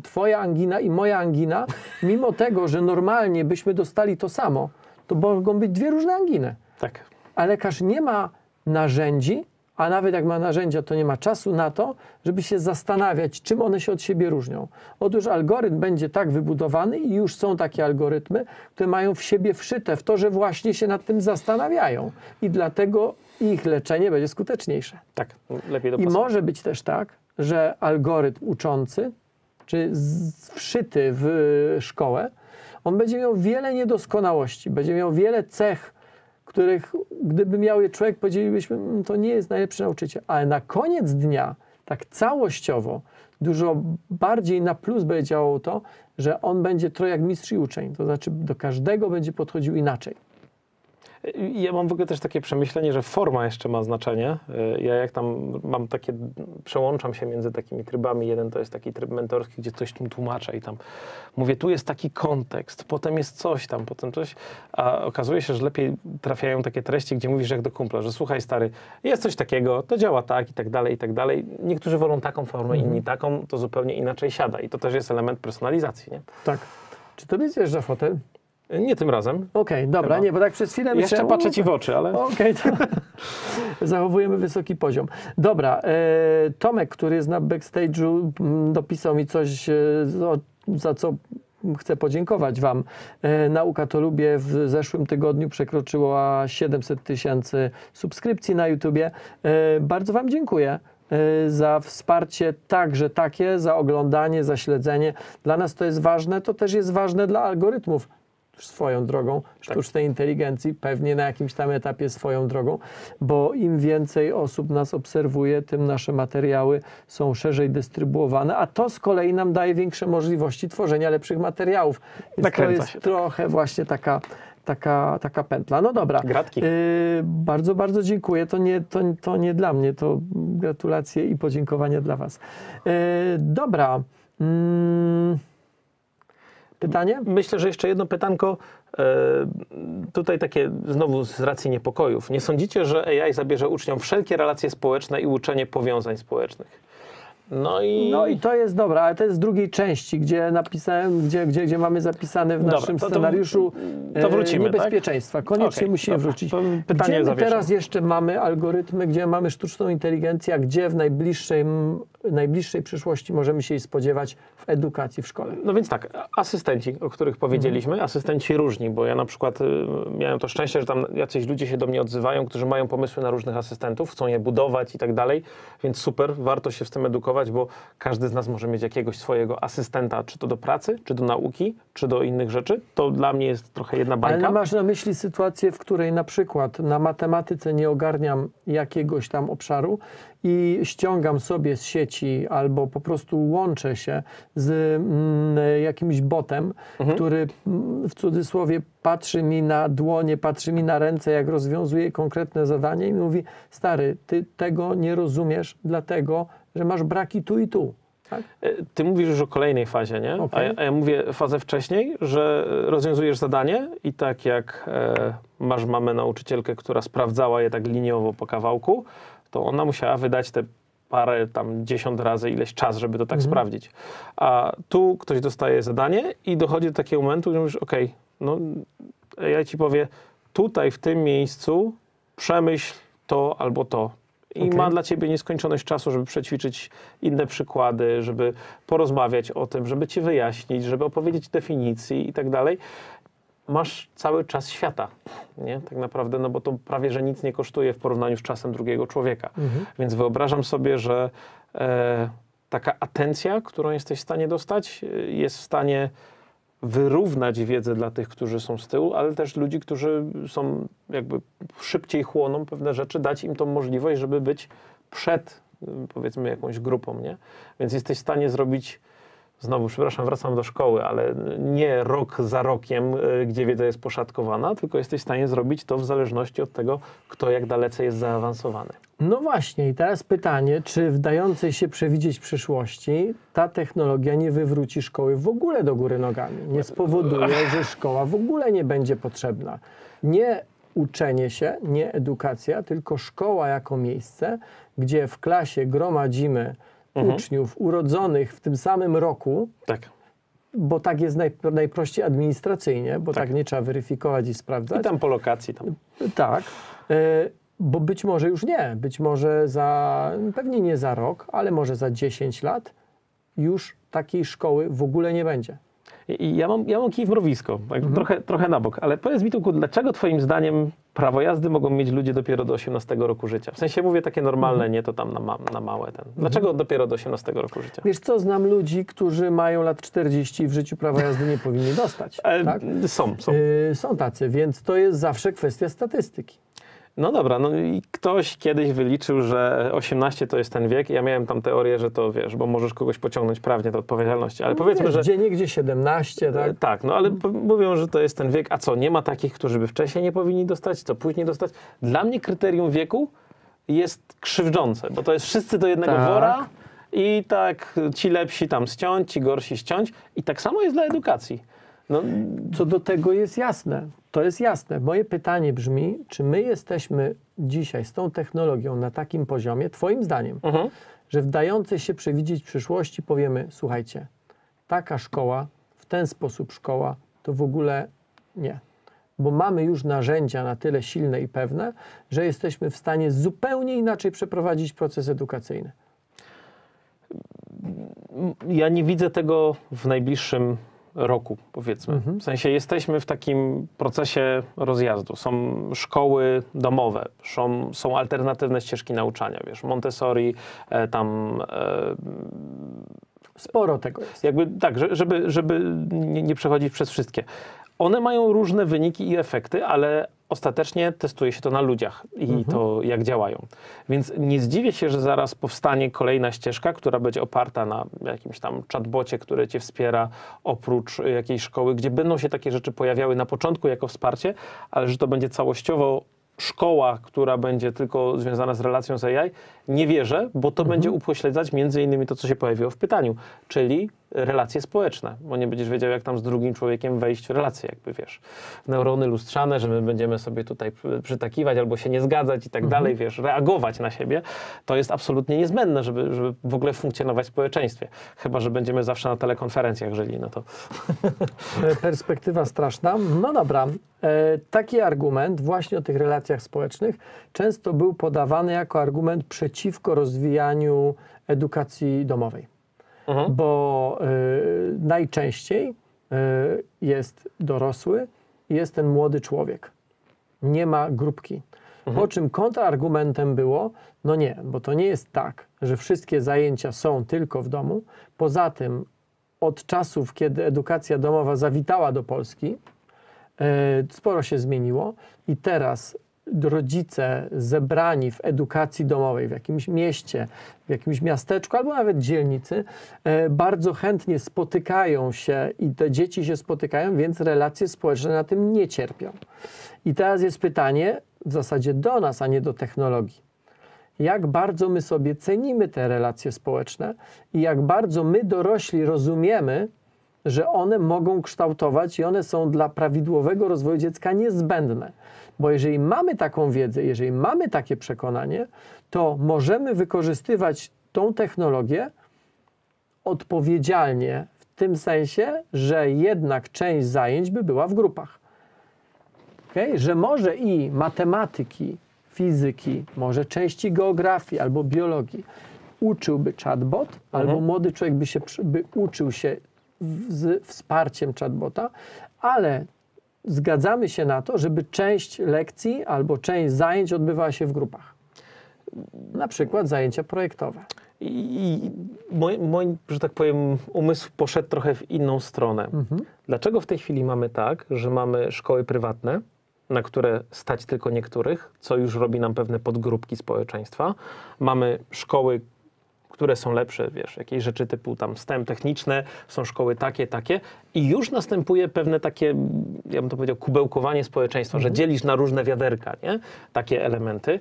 twoja angina i moja angina, mimo tego, że normalnie byśmy dostali to samo, to mogą być dwie różne anginy. Tak. A lekarz nie ma narzędzi, a nawet jak ma narzędzia, to nie ma czasu na to, żeby się zastanawiać, czym one się od siebie różnią. Otóż algorytm będzie tak wybudowany i już są takie algorytmy, które mają w siebie wszyte w to, że właśnie się nad tym zastanawiają i dlatego ich leczenie będzie skuteczniejsze. Tak, lepiej dopasować. I może być też tak, że algorytm uczący, czy wszyty w szkołę, on będzie miał wiele niedoskonałości, będzie miał wiele cech, których gdyby miał je człowiek, powiedzielibyśmy, to nie jest najlepszy nauczyciel. Ale na koniec dnia, tak całościowo, dużo bardziej na plus będzie działało to, że on będzie jak mistrz i uczeń. To znaczy do każdego będzie podchodził inaczej. Ja mam w ogóle też takie przemyślenie, że forma jeszcze ma znaczenie. Ja jak tam mam takie, przełączam się między takimi trybami. Jeden to jest taki tryb mentorski, gdzie coś mi tłumaczę i tam mówię, tu jest taki kontekst, potem jest coś tam, potem coś, a okazuje się, że lepiej trafiają takie treści, gdzie mówisz jak do kumpla, że słuchaj stary, jest coś takiego, to działa tak i tak dalej, i tak dalej. Niektórzy wolą taką formę, inni taką, to zupełnie inaczej siada i to też jest element personalizacji, nie? Tak. Czy tobie zjeżdża fotel? Nie tym razem. Okej, dobra, nie, bo tak przez chwilę myślałem. Jeszcze patrzę ci w oczy, ale... Okej, zachowujemy wysoki poziom. Dobra, Tomek, który jest na backstage'u, dopisał mi coś, za co chcę podziękować wam. Nauka to lubię w zeszłym tygodniu przekroczyła 700 000 subskrypcji na YouTubie. Bardzo wam dziękuję za wsparcie, także takie, za oglądanie, za śledzenie. Dla nas to jest ważne, to też jest ważne dla algorytmów. Swoją drogą, sztucznej inteligencji, pewnie na jakimś tam etapie swoją drogą, bo im więcej osób nas obserwuje, tym nasze materiały są szerzej dystrybuowane, a to z kolei nam daje większe możliwości tworzenia lepszych materiałów. Więc to jest trochę właśnie taka pętla. No dobra. Gratki. Bardzo, bardzo dziękuję. To nie dla mnie, to gratulacje i podziękowania dla was. Dobra. Pytanie? Myślę, że jeszcze jedno pytanko, tutaj takie znowu z racji niepokojów. Nie sądzicie, że AI zabierze uczniom wszelkie relacje społeczne i uczenie powiązań społecznych? No i to jest dobra, ale to jest z drugiej części, gdzie napisałem, gdzie mamy zapisane w naszym scenariuszu to wrócimy, niebezpieczeństwa. Tak? Koniecznie musimy wrócić. Pytanie gdzie teraz jeszcze mamy algorytmy, gdzie mamy sztuczną inteligencję, a gdzie w najbliższej przyszłości możemy się jej spodziewać w edukacji w szkole? No więc tak, asystenci, o których powiedzieliśmy, asystenci różni, bo ja na przykład miałem to szczęście, że tam jacyś ludzie się do mnie odzywają, którzy mają pomysły na różnych asystentów, chcą je budować i tak dalej, więc super, warto się w tym edukować, bo każdy z nas może mieć jakiegoś swojego asystenta, czy to do pracy, czy do nauki, czy do innych rzeczy. To dla mnie jest trochę jedna bańka. Ale masz na myśli sytuację, w której na przykład na matematyce nie ogarniam jakiegoś tam obszaru i ściągam sobie z sieci albo po prostu łączę się z jakimś botem, który w cudzysłowie patrzy mi na dłonie, patrzy mi na ręce, jak rozwiązuje konkretne zadanie i mówi, stary, ty tego nie rozumiesz, dlatego że masz braki tu i tu. Tak? Ty mówisz już o kolejnej fazie, nie? Okay. A ja mówię fazę wcześniej, że rozwiązujesz zadanie i tak jak masz mamę nauczycielkę, która sprawdzała je tak liniowo po kawałku, to ona musiała wydać te parę tam 10 razy ileś czas, żeby to tak sprawdzić. A tu ktoś dostaje zadanie i dochodzi do takiego momentu, że mówisz, okej, no ja ci powiem, tutaj w tym miejscu przemyśl to albo to. I ma dla ciebie nieskończoność czasu, żeby przećwiczyć inne przykłady, żeby porozmawiać o tym, żeby ci wyjaśnić, żeby opowiedzieć definicji i tak dalej. masz cały czas świata, nie? Tak naprawdę, no bo to prawie, że nic nie kosztuje w porównaniu z czasem drugiego człowieka. Mhm. Więc wyobrażam sobie, że taka atencja, którą jesteś w stanie dostać, jest w stanie wyrównać wiedzę dla tych, którzy są z tyłu, ale też ludzi, którzy są jakby szybciej chłoną pewne rzeczy, dać im tą możliwość, żeby być przed, powiedzmy, jakąś grupą, nie? Więc jesteś w stanie zrobić, znowu, przepraszam, wracam do szkoły, ale nie rok za rokiem, gdzie wiedza jest poszatkowana, tylko jesteś w stanie zrobić to w zależności od tego, kto jak dalece jest zaawansowany. No właśnie, i teraz pytanie, czy w dającej się przewidzieć przyszłości ta technologia nie wywróci szkoły w ogóle do góry nogami, nie spowoduje, że szkoła w ogóle nie będzie potrzebna. Nie uczenie się, nie edukacja, tylko szkoła jako miejsce, gdzie w klasie gromadzimy uczniów urodzonych w tym samym roku, tak, bo tak jest najprościej administracyjnie, bo tak nie trzeba weryfikować i sprawdzać. I tam po lokacji. Tam. Tak, bo być może już nie, być może za, pewnie nie za rok, ale może za 10 lat już takiej szkoły w ogóle nie będzie. Ja mam kij w mrowisko, tak, trochę na bok, ale powiedz mi, Tuku, dlaczego twoim zdaniem prawo jazdy mogą mieć ludzie dopiero do 18 roku życia? W sensie mówię takie normalne, nie to tam na małe. Dlaczego dopiero do 18 roku życia? Wiesz co, znam ludzi, którzy mają lat 40 i w życiu prawa jazdy nie powinni dostać. Tak? Są. Są tacy, więc to jest zawsze kwestia statystyki. No dobra, no i ktoś kiedyś wyliczył, że 18 to jest ten wiek. Ja miałem tam teorię, że to wiesz, bo możesz kogoś pociągnąć prawnie do odpowiedzialności, ale no powiedzmy, wiesz, że... Gdzieniegdzie 17, tak? Tak, no ale mówią, że to jest ten wiek. A co, nie ma takich, którzy by wcześniej nie powinni dostać, co później dostać? Dla mnie kryterium wieku jest krzywdzące, bo to jest wszyscy do jednego wora i tak ci lepsi tam ściąć, ci gorsi ściąć i tak samo jest dla edukacji. No, co do tego jest jasne. To jest jasne. Moje pytanie brzmi, czy my jesteśmy dzisiaj z tą technologią na takim poziomie, twoim zdaniem, że w dającej się przewidzieć przyszłości powiemy, słuchajcie, taka szkoła, w ten sposób szkoła, to w ogóle nie. Bo mamy już narzędzia na tyle silne i pewne, że jesteśmy w stanie zupełnie inaczej przeprowadzić proces edukacyjny. Ja nie widzę tego w najbliższym roku, powiedzmy. W sensie jesteśmy w takim procesie rozjazdu. Są szkoły domowe, są alternatywne ścieżki nauczania, wiesz, Montessori, sporo tego jest. Jakby tak, żeby nie przechodzić przez wszystkie. One mają różne wyniki i efekty, ale ostatecznie testuje się to na ludziach i to, jak działają. Więc nie zdziwię się, że zaraz powstanie kolejna ścieżka, która będzie oparta na jakimś tam chatbocie, który cię wspiera oprócz jakiejś szkoły, gdzie będą się takie rzeczy pojawiały na początku jako wsparcie, ale że to będzie całościowo szkoła, która będzie tylko związana z relacją z AI, nie wierzę, bo to będzie upośledzać między innymi to, co się pojawiło w pytaniu, czyli relacje społeczne, bo nie będziesz wiedział, jak tam z drugim człowiekiem wejść w relacje, jakby wiesz, neurony lustrzane, że my będziemy sobie tutaj przytakiwać albo się nie zgadzać i tak dalej, wiesz, reagować na siebie, to jest absolutnie niezbędne, żeby w ogóle funkcjonować w społeczeństwie, chyba że będziemy zawsze na telekonferencjach żyli, no to... Perspektywa straszna. No dobra, taki argument właśnie o tych relacjach społecznych często był podawany jako argument przeciwko rozwijaniu edukacji domowej. Bo najczęściej jest dorosły i jest ten młody człowiek. Nie ma grupki. Po czym kontrargumentem było, no nie, bo to nie jest tak, że wszystkie zajęcia są tylko w domu. Poza tym od czasów, kiedy edukacja domowa zawitała do Polski, sporo się zmieniło i teraz rodzice zebrani w edukacji domowej, w jakimś mieście, w jakimś miasteczku albo nawet dzielnicy, bardzo chętnie spotykają się i te dzieci się spotykają, więc relacje społeczne na tym nie cierpią. I teraz jest pytanie w zasadzie do nas, a nie do technologii. Jak bardzo my sobie cenimy te relacje społeczne i jak bardzo my dorośli rozumiemy, że one mogą kształtować i one są dla prawidłowego rozwoju dziecka niezbędne. Bo jeżeli mamy taką wiedzę, jeżeli mamy takie przekonanie, to możemy wykorzystywać tą technologię odpowiedzialnie, w tym sensie, że jednak część zajęć by była w grupach. Okay? Że może i matematyki, fizyki, może części geografii albo biologii uczyłby chatbot, albo młody człowiek by uczył się z wsparciem chatbota, ale zgadzamy się na to, żeby część lekcji albo część zajęć odbywała się w grupach. Na przykład zajęcia projektowe. I mój, że tak powiem, umysł poszedł trochę w inną stronę. Mhm. Dlaczego w tej chwili mamy tak, że mamy szkoły prywatne, na które stać tylko niektórych, co już robi nam pewne podgrupki społeczeństwa. Mamy szkoły, które są lepsze, wiesz, jakieś rzeczy typu tam STEM techniczne, są szkoły takie i już następuje pewne takie, ja bym to powiedział, kubełkowanie społeczeństwa, że dzielisz na różne wiaderka, nie? Takie elementy.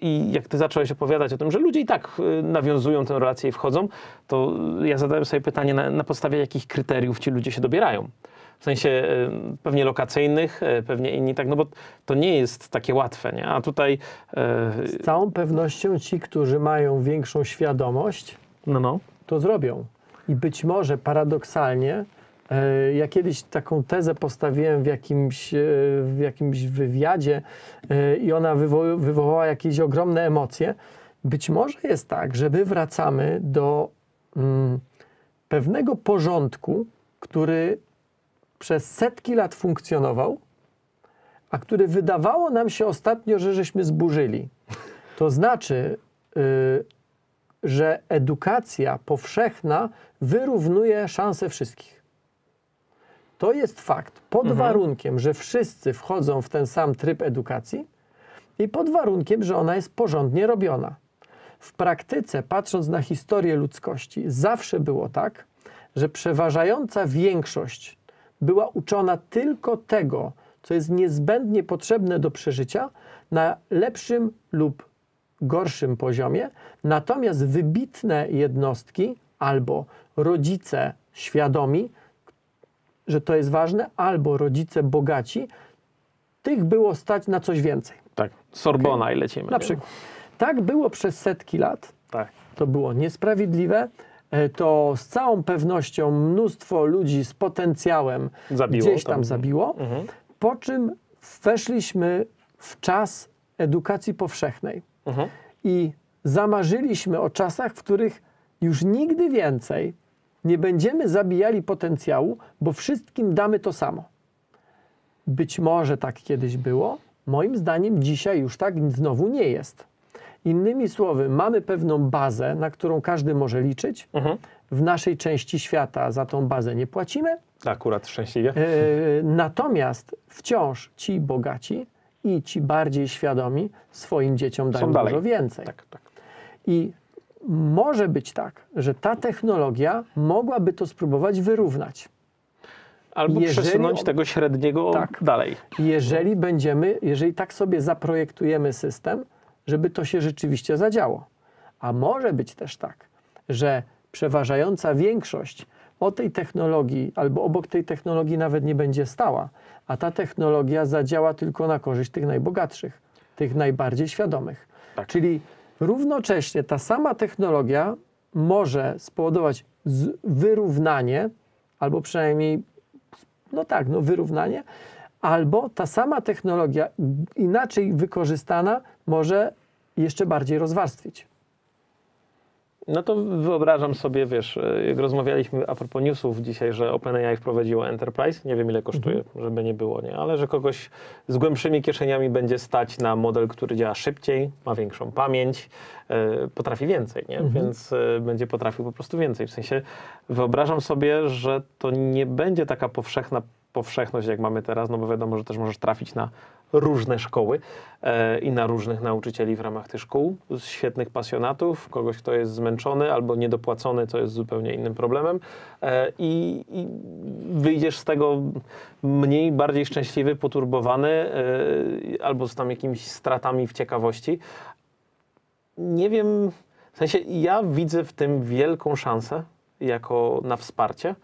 I jak ty zacząłeś opowiadać o tym, że ludzie i tak nawiązują tę relację i wchodzą, to ja zadałem sobie pytanie, na podstawie jakich kryteriów ci ludzie się dobierają? W sensie pewnie lokacyjnych, pewnie inni tak, no bo to nie jest takie łatwe, nie? A tutaj... Z całą pewnością ci, którzy mają większą świadomość, to zrobią. I być może paradoksalnie, ja kiedyś taką tezę postawiłem w jakimś wywiadzie i ona wywołała jakieś ogromne emocje. Być może jest tak, że my wracamy do pewnego porządku, który przez setki lat funkcjonował, a który wydawało nam się ostatnio, że żeśmy zburzyli. To znaczy, że edukacja powszechna wyrównuje szanse wszystkich. To jest fakt, pod warunkiem, że wszyscy wchodzą w ten sam tryb edukacji i pod warunkiem, że ona jest porządnie robiona. W praktyce, patrząc na historię ludzkości, zawsze było tak, że przeważająca większość była uczona tylko tego, co jest niezbędnie potrzebne do przeżycia, na lepszym lub gorszym poziomie. Natomiast wybitne jednostki albo rodzice świadomi, że to jest ważne, albo rodzice bogaci, tych było stać na coś więcej. Tak, Sorbona i lecimy. Na przykład. Tak było przez setki lat. Tak. To było niesprawiedliwe. To z całą pewnością mnóstwo ludzi z potencjałem gdzieś tam zabiło, po czym weszliśmy w czas edukacji powszechnej i zamarzyliśmy o czasach, w których już nigdy więcej nie będziemy zabijali potencjału, bo wszystkim damy to samo. Być może tak kiedyś było, moim zdaniem dzisiaj już tak znowu nie jest. Innymi słowy, mamy pewną bazę, na którą każdy może liczyć. W naszej części świata za tą bazę nie płacimy. Akurat szczęśliwie. Natomiast wciąż ci bogaci i ci bardziej świadomi swoim dzieciom dają dużo więcej. Tak, tak. I może być tak, że ta technologia mogłaby to spróbować wyrównać. Albo przesunąć tego średniego dalej. Jeżeli tak sobie zaprojektujemy system, żeby to się rzeczywiście zadziało. A może być też tak, że przeważająca większość o tej technologii albo obok tej technologii nawet nie będzie stała, a ta technologia zadziała tylko na korzyść tych najbogatszych, tych najbardziej świadomych. Tak. Czyli równocześnie ta sama technologia może spowodować wyrównanie, albo przynajmniej wyrównanie, albo ta sama technologia inaczej wykorzystana może jeszcze bardziej rozwarstwić. No to wyobrażam sobie, wiesz, jak rozmawialiśmy a propos newsów dzisiaj, że OpenAI wprowadziło Enterprise, nie wiem ile kosztuje, żeby nie było, nie, ale że kogoś z głębszymi kieszeniami będzie stać na model, który działa szybciej, ma większą pamięć, potrafi więcej, nie? Więc będzie potrafił po prostu więcej. W sensie wyobrażam sobie, że to nie będzie taka powszechność, jak mamy teraz, no bo wiadomo, że też możesz trafić na różne szkoły i na różnych nauczycieli w ramach tych szkół, świetnych pasjonatów, kogoś, kto jest zmęczony albo niedopłacony, co jest zupełnie innym problemem i wyjdziesz z tego mniej, bardziej szczęśliwy, poturbowany albo z tam jakimiś stratami w ciekawości. Nie wiem, w sensie ja widzę w tym wielką szansę jako na wsparcie.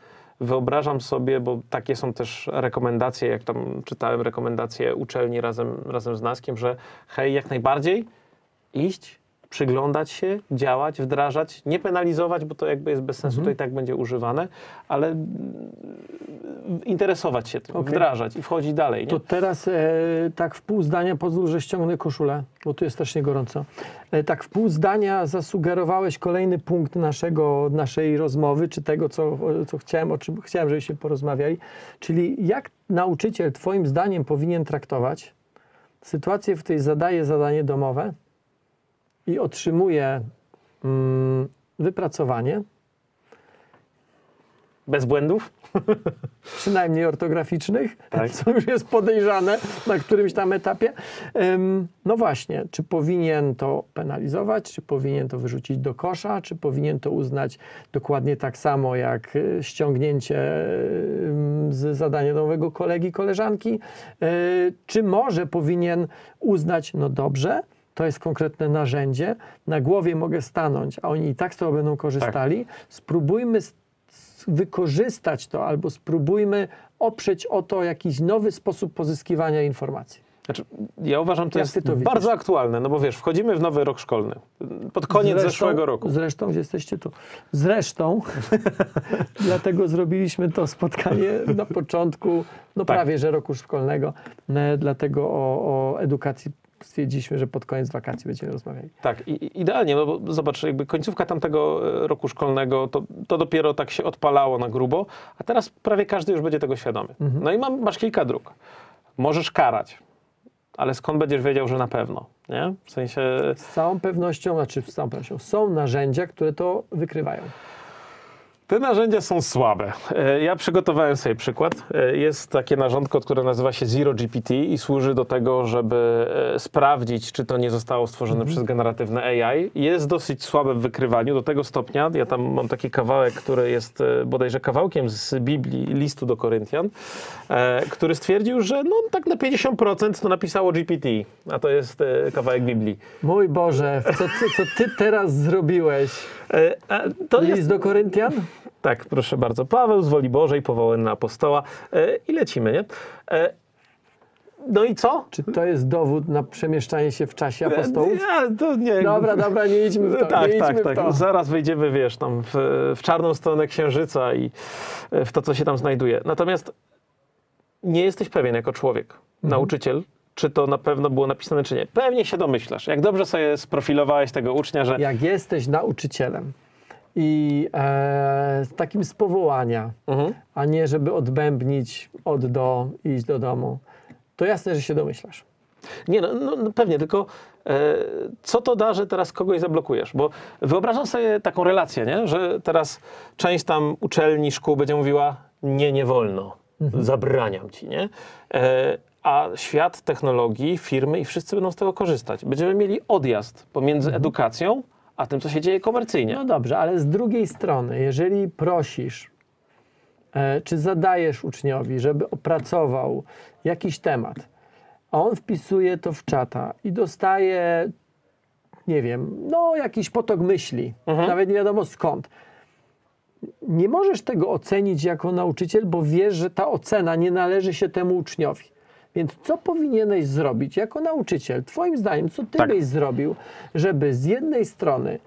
Wyobrażam sobie, bo takie są też rekomendacje, jak tam czytałem rekomendacje uczelni razem z NASK-iem, że hej, jak najbardziej iść przyglądać się, działać, wdrażać, nie penalizować, bo to jakby jest bez sensu, to i tak będzie używane, ale interesować się tym, wdrażać i wchodzić dalej. Nie? To teraz tak w pół zdania, pozwól, że ściągnę koszulę, bo tu jest strasznie gorąco. Tak w pół zdania zasugerowałeś kolejny punkt naszej rozmowy, czy tego, co chciałem, o czym chciałem, żebyśmy porozmawiali, czyli jak nauczyciel twoim zdaniem powinien traktować sytuację, w której zadaje zadanie domowe i otrzymuje wypracowanie. Bez błędów? Przynajmniej ortograficznych, tak. Co już jest podejrzane na którymś tam etapie. No właśnie, czy powinien to penalizować, czy powinien to wyrzucić do kosza, czy powinien to uznać dokładnie tak samo jak ściągnięcie z zadania domowego kolegi, koleżanki, czy może powinien uznać, no dobrze, to jest konkretne narzędzie, na głowie mogę stanąć, a oni i tak z tego będą korzystali. Tak. Spróbujmy wykorzystać to albo spróbujmy oprzeć o to jakiś nowy sposób pozyskiwania informacji. Znaczy, ja uważam, to jest bardzo aktualne, no bo wiesz, wchodzimy w nowy rok szkolny, pod koniec zeszłego roku. Zresztą jesteście tu. Zresztą, dlatego zrobiliśmy to spotkanie na początku, no tak. Prawie że roku szkolnego, dlatego o edukacji stwierdziliśmy, że pod koniec wakacji będziemy rozmawiali. Tak, i idealnie, no bo zobacz, jakby końcówka tamtego roku szkolnego, to dopiero tak się odpalało na grubo, a teraz prawie każdy już będzie tego świadomy. No i masz kilka dróg. Możesz karać, ale skąd będziesz wiedział, że na pewno, nie? W sensie... Z całą pewnością, są narzędzia, które to wykrywają. Te narzędzia są słabe. Ja przygotowałem sobie przykład. Jest takie narządko, które nazywa się ZeroGPT i służy do tego, żeby sprawdzić, czy to nie zostało stworzone przez generatywne AI. Jest dosyć słabe w wykrywaniu do tego stopnia. Ja tam mam taki kawałek, który jest bodajże kawałkiem z Biblii, listu do Koryntian, który stwierdził, że no tak na 50% to napisało GPT, a to jest kawałek Biblii. Mój Boże, co ty teraz zrobiłeś? To list do Koryntian? Tak, proszę bardzo. Paweł z woli Bożej, powołany na apostoła. I lecimy, nie? No i co? Czy to jest dowód na przemieszczanie się w czasie apostołów? Nie, to nie. Dobra, nie idźmy w to. Tak. Zaraz wejdziemy, wiesz, tam w czarną stronę Księżyca i w to, co się tam znajduje. Natomiast nie jesteś pewien jako człowiek, nauczyciel, czy to na pewno było napisane, czy nie. Pewnie się domyślasz. Jak dobrze sobie sprofilowałeś tego ucznia, że... Jak jesteś nauczycielem i takim z powołania, a nie żeby odbębnić od do i iść do domu, to jasne, że się domyślasz. Nie, no pewnie, tylko co to da, że teraz kogoś zablokujesz? Bo wyobrażam sobie taką relację, nie? Że teraz część tam uczelni, szkół będzie mówiła nie wolno, zabraniam ci, nie? A świat technologii, firmy i wszyscy będą z tego korzystać. Będziemy mieli odjazd pomiędzy edukacją a tym, co się dzieje komercyjnie. No dobrze, ale z drugiej strony, jeżeli prosisz, czy zadajesz uczniowi, żeby opracował jakiś temat, a on wpisuje to w czata i dostaje, nie wiem, no jakiś potok myśli, nawet nie wiadomo skąd. Nie możesz tego ocenić jako nauczyciel, bo wiesz, że ta ocena nie należy się temu uczniowi. Więc co powinieneś zrobić jako nauczyciel? Twoim zdaniem, co ty byś zrobił, żeby z jednej strony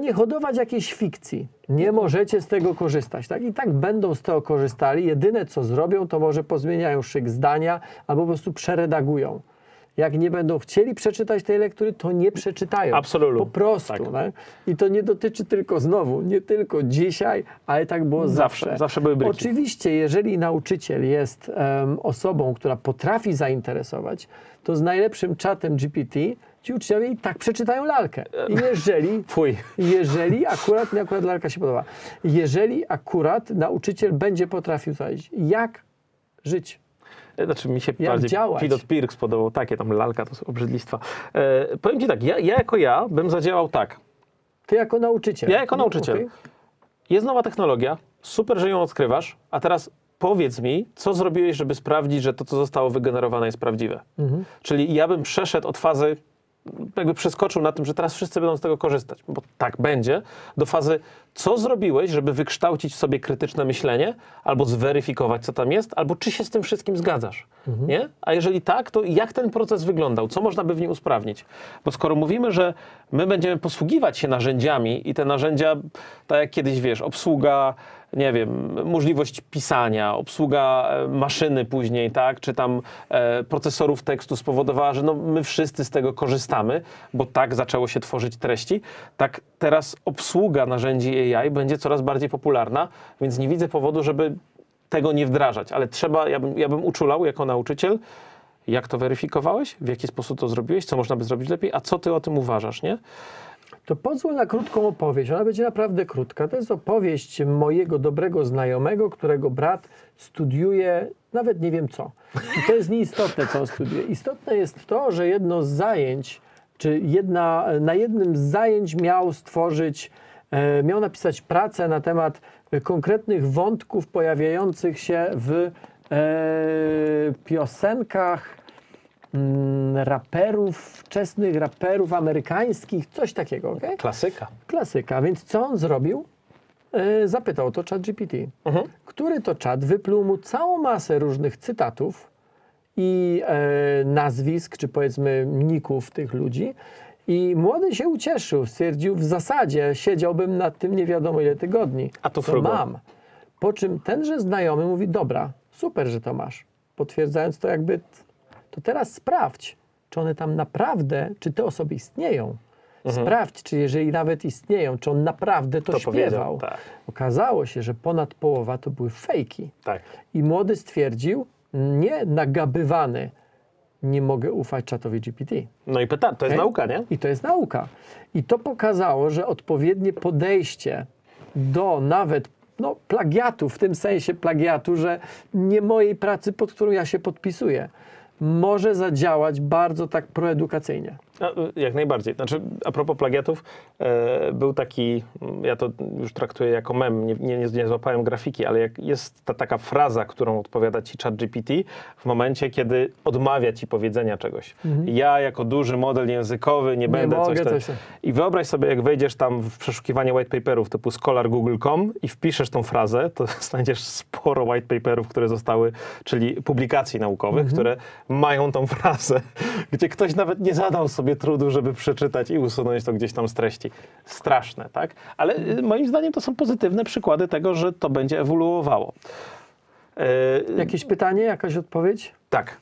nie hodować jakiejś fikcji, nie możecie z tego korzystać, tak? I tak będą z tego korzystali, jedyne co zrobią, to może pozmieniają szyk zdania albo po prostu przeredagują. Jak nie będą chcieli przeczytać tej lektury, to nie przeczytają. Absolutnie. Po prostu. Tak. Tak? I to nie dotyczy tylko nie tylko dzisiaj, ale tak było zawsze. Zawsze były bryki. Oczywiście, jeżeli nauczyciel jest osobą, która potrafi zainteresować, to z najlepszym czatem GPT ci uczniowie i tak przeczytają lalkę. Jeżeli akurat lalka się podoba. Jeżeli akurat nauczyciel będzie potrafił znaleźć, jak żyć. Znaczy mi się bardziej Pilot Pirks podobał, takie tam lalka, to są obrzydlistwa. Powiem ci tak, ja bym zadziałał tak. Ty jako nauczyciel. Ja jako nauczyciel. Okay. Jest nowa technologia, super, że ją odkrywasz, a teraz powiedz mi, co zrobiłeś, żeby sprawdzić, że to, co zostało wygenerowane, jest prawdziwe. Czyli ja bym przeszedł od fazy, jakby przeskoczył na tym, że teraz wszyscy będą z tego korzystać, bo tak będzie, do fazy, Co zrobiłeś, żeby wykształcić w sobie krytyczne myślenie, albo zweryfikować, co tam jest, albo czy się z tym wszystkim zgadzasz, nie? A jeżeli tak, to jak ten proces wyglądał? Co można by w nim usprawnić? Bo skoro mówimy, że my będziemy posługiwać się narzędziami i te narzędzia, tak jak kiedyś, wiesz, obsługa, nie wiem, możliwość pisania, obsługa maszyny później, tak, czy tam procesorów tekstu spowodowała, że no, my wszyscy z tego korzystamy, bo tak zaczęło się tworzyć treści, tak teraz obsługa narzędzi AI będzie coraz bardziej popularna, więc nie widzę powodu, żeby tego nie wdrażać, ale trzeba, ja bym uczulał jako nauczyciel, jak to weryfikowałeś, w jaki sposób to zrobiłeś, co można by zrobić lepiej, a co ty o tym uważasz, nie? To pozwól na krótką opowieść, ona będzie naprawdę krótka. To jest opowieść mojego dobrego znajomego, którego brat studiuje, nawet nie wiem co. I to jest nieistotne, co on studiuje. Istotne jest to, że jedno z zajęć, czy na jednym z zajęć miał napisać pracę na temat konkretnych wątków pojawiających się w piosenkach raperów, wczesnych raperów amerykańskich, coś takiego. Okay? Klasyka. Klasyka, więc co on zrobił? Zapytał to ChatGPT, który to czat wypluł mu całą masę różnych cytatów i nazwisk, czy powiedzmy ników tych ludzi. I młody się ucieszył, stwierdził, w zasadzie siedziałbym nad tym nie wiadomo ile tygodni. A to frugo. Mam. Po czym tenże znajomy mówi, dobra, super, że to masz. Potwierdzając to jakby... To teraz sprawdź, czy one tam naprawdę, czy te osoby istnieją. Sprawdź, czy jeżeli nawet istnieją, czy on naprawdę to śpiewał. Tak. Okazało się, że ponad połowa to były fejki. Tak. I młody stwierdził, nie nagabywany, nie mogę ufać czatowi GPT. No i pytam, to jest nauka, nie? I to jest nauka. I to pokazało, że odpowiednie podejście do nawet no, plagiatu, w tym sensie plagiatu, że nie mojej pracy, pod którą ja się podpisuję, może zadziałać bardzo tak proedukacyjnie. Jak najbardziej. Znaczy, a propos plagiatów, był taki, ja to już traktuję jako mem, nie złapałem grafiki, ale jak jest ta taka fraza, którą odpowiada ci ChatGPT w momencie, kiedy odmawia ci powiedzenia czegoś. Ja jako duży model językowy nie będę coś tam. I wyobraź sobie, jak wejdziesz tam w przeszukiwanie whitepaperów typu scholar.google.com i wpiszesz tą frazę, to znajdziesz sporo whitepaperów, które zostały, czyli publikacji naukowych, które mają tą frazę, gdzie ktoś nawet nie zadał sobie trudu, żeby przeczytać i usunąć to gdzieś tam z treści. Straszne, tak? Ale moim zdaniem to są pozytywne przykłady tego, że to będzie ewoluowało. Jakieś pytanie, jakaś odpowiedź? Tak.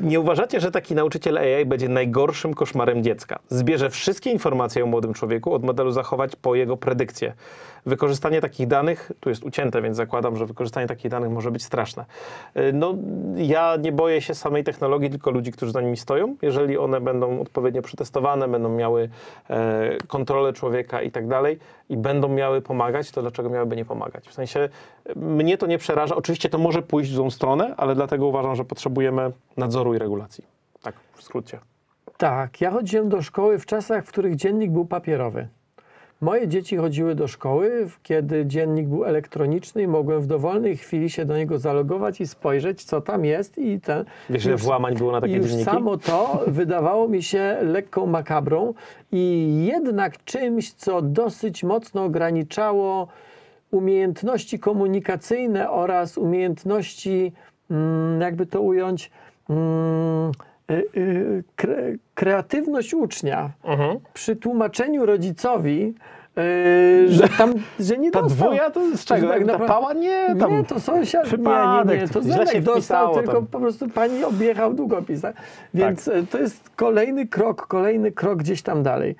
Nie uważacie, że taki nauczyciel AI będzie najgorszym koszmarem dziecka? Zbierze wszystkie informacje o młodym człowieku od modelu zachowań po jego predykcję. Wykorzystanie takich danych, tu jest ucięte, więc zakładam, że wykorzystanie takich danych może być straszne. No, ja nie boję się samej technologii, tylko ludzi, którzy za nimi stoją. Jeżeli one będą odpowiednio przetestowane, będą miały kontrolę człowieka i tak dalej i będą miały pomagać, to dlaczego miałyby nie pomagać? W sensie, mnie to nie przeraża. Oczywiście to może pójść w złą stronę, ale dlatego uważam, że potrzebujemy nadzoru i regulacji. Tak, w skrócie. Tak, ja chodziłem do szkoły w czasach, w których dziennik był papierowy. Moje dzieci chodziły do szkoły, kiedy dziennik był elektroniczny i mogłem w dowolnej chwili się do niego zalogować i spojrzeć, co tam jest. I ten, wiesz, ile włamań było na takie dzienniki? Już samo to wydawało mi się lekką makabrą i jednak czymś, co dosyć mocno ograniczało umiejętności komunikacyjne oraz umiejętności, jakby to ująć, kreatywność ucznia przy tłumaczeniu rodzicom, że nie dostał. Ta dwója to z czego? Tak ta pała? Nie, tam nie, to sąsiad, nie, to Zenek dostał, tylko tam po prostu pani objechał długopis. Więc tak, to jest kolejny krok gdzieś tam dalej.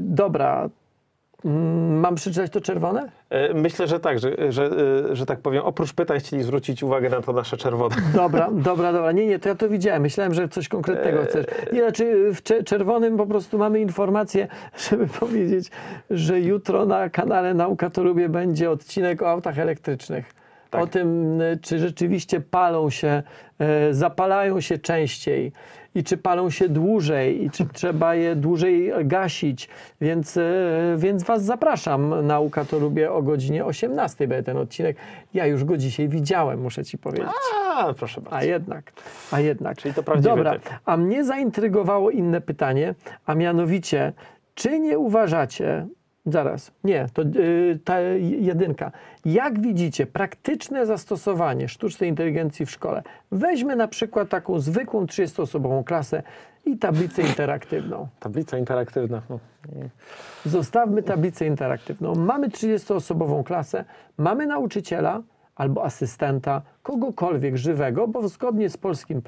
Dobra. Mam przeczytać to czerwone? Myślę, że tak, że tak powiem. Oprócz pytań chcieli zwrócić uwagę na to nasze czerwone. Dobra. Nie, to ja to widziałem. Myślałem, że coś konkretnego chcesz. Nie, znaczy w czerwonym po prostu mamy informację, żeby powiedzieć, że jutro na kanale Nauka to lubię będzie odcinek o autach elektrycznych. Tak. O tym, czy rzeczywiście zapalają się częściej i czy palą się dłużej i czy trzeba je dłużej gasić. Więc was zapraszam. Nauka to lubię o godzinie 18:00 będzie ten odcinek. Ja już go dzisiaj widziałem, muszę ci powiedzieć. A, proszę bardzo. A jednak. Czyli to prawdziwy. Dobra, a mnie zaintrygowało inne pytanie, a mianowicie Czy nie uważacie, ta jedynka, jak widzicie praktyczne zastosowanie sztucznej inteligencji w szkole? Weźmy na przykład taką zwykłą 30-osobową klasę i tablicę interaktywną. Tablica interaktywna. No. Zostawmy tablicę interaktywną. Mamy 30-osobową klasę, mamy nauczyciela albo asystenta, kogokolwiek żywego, bo zgodnie z polskim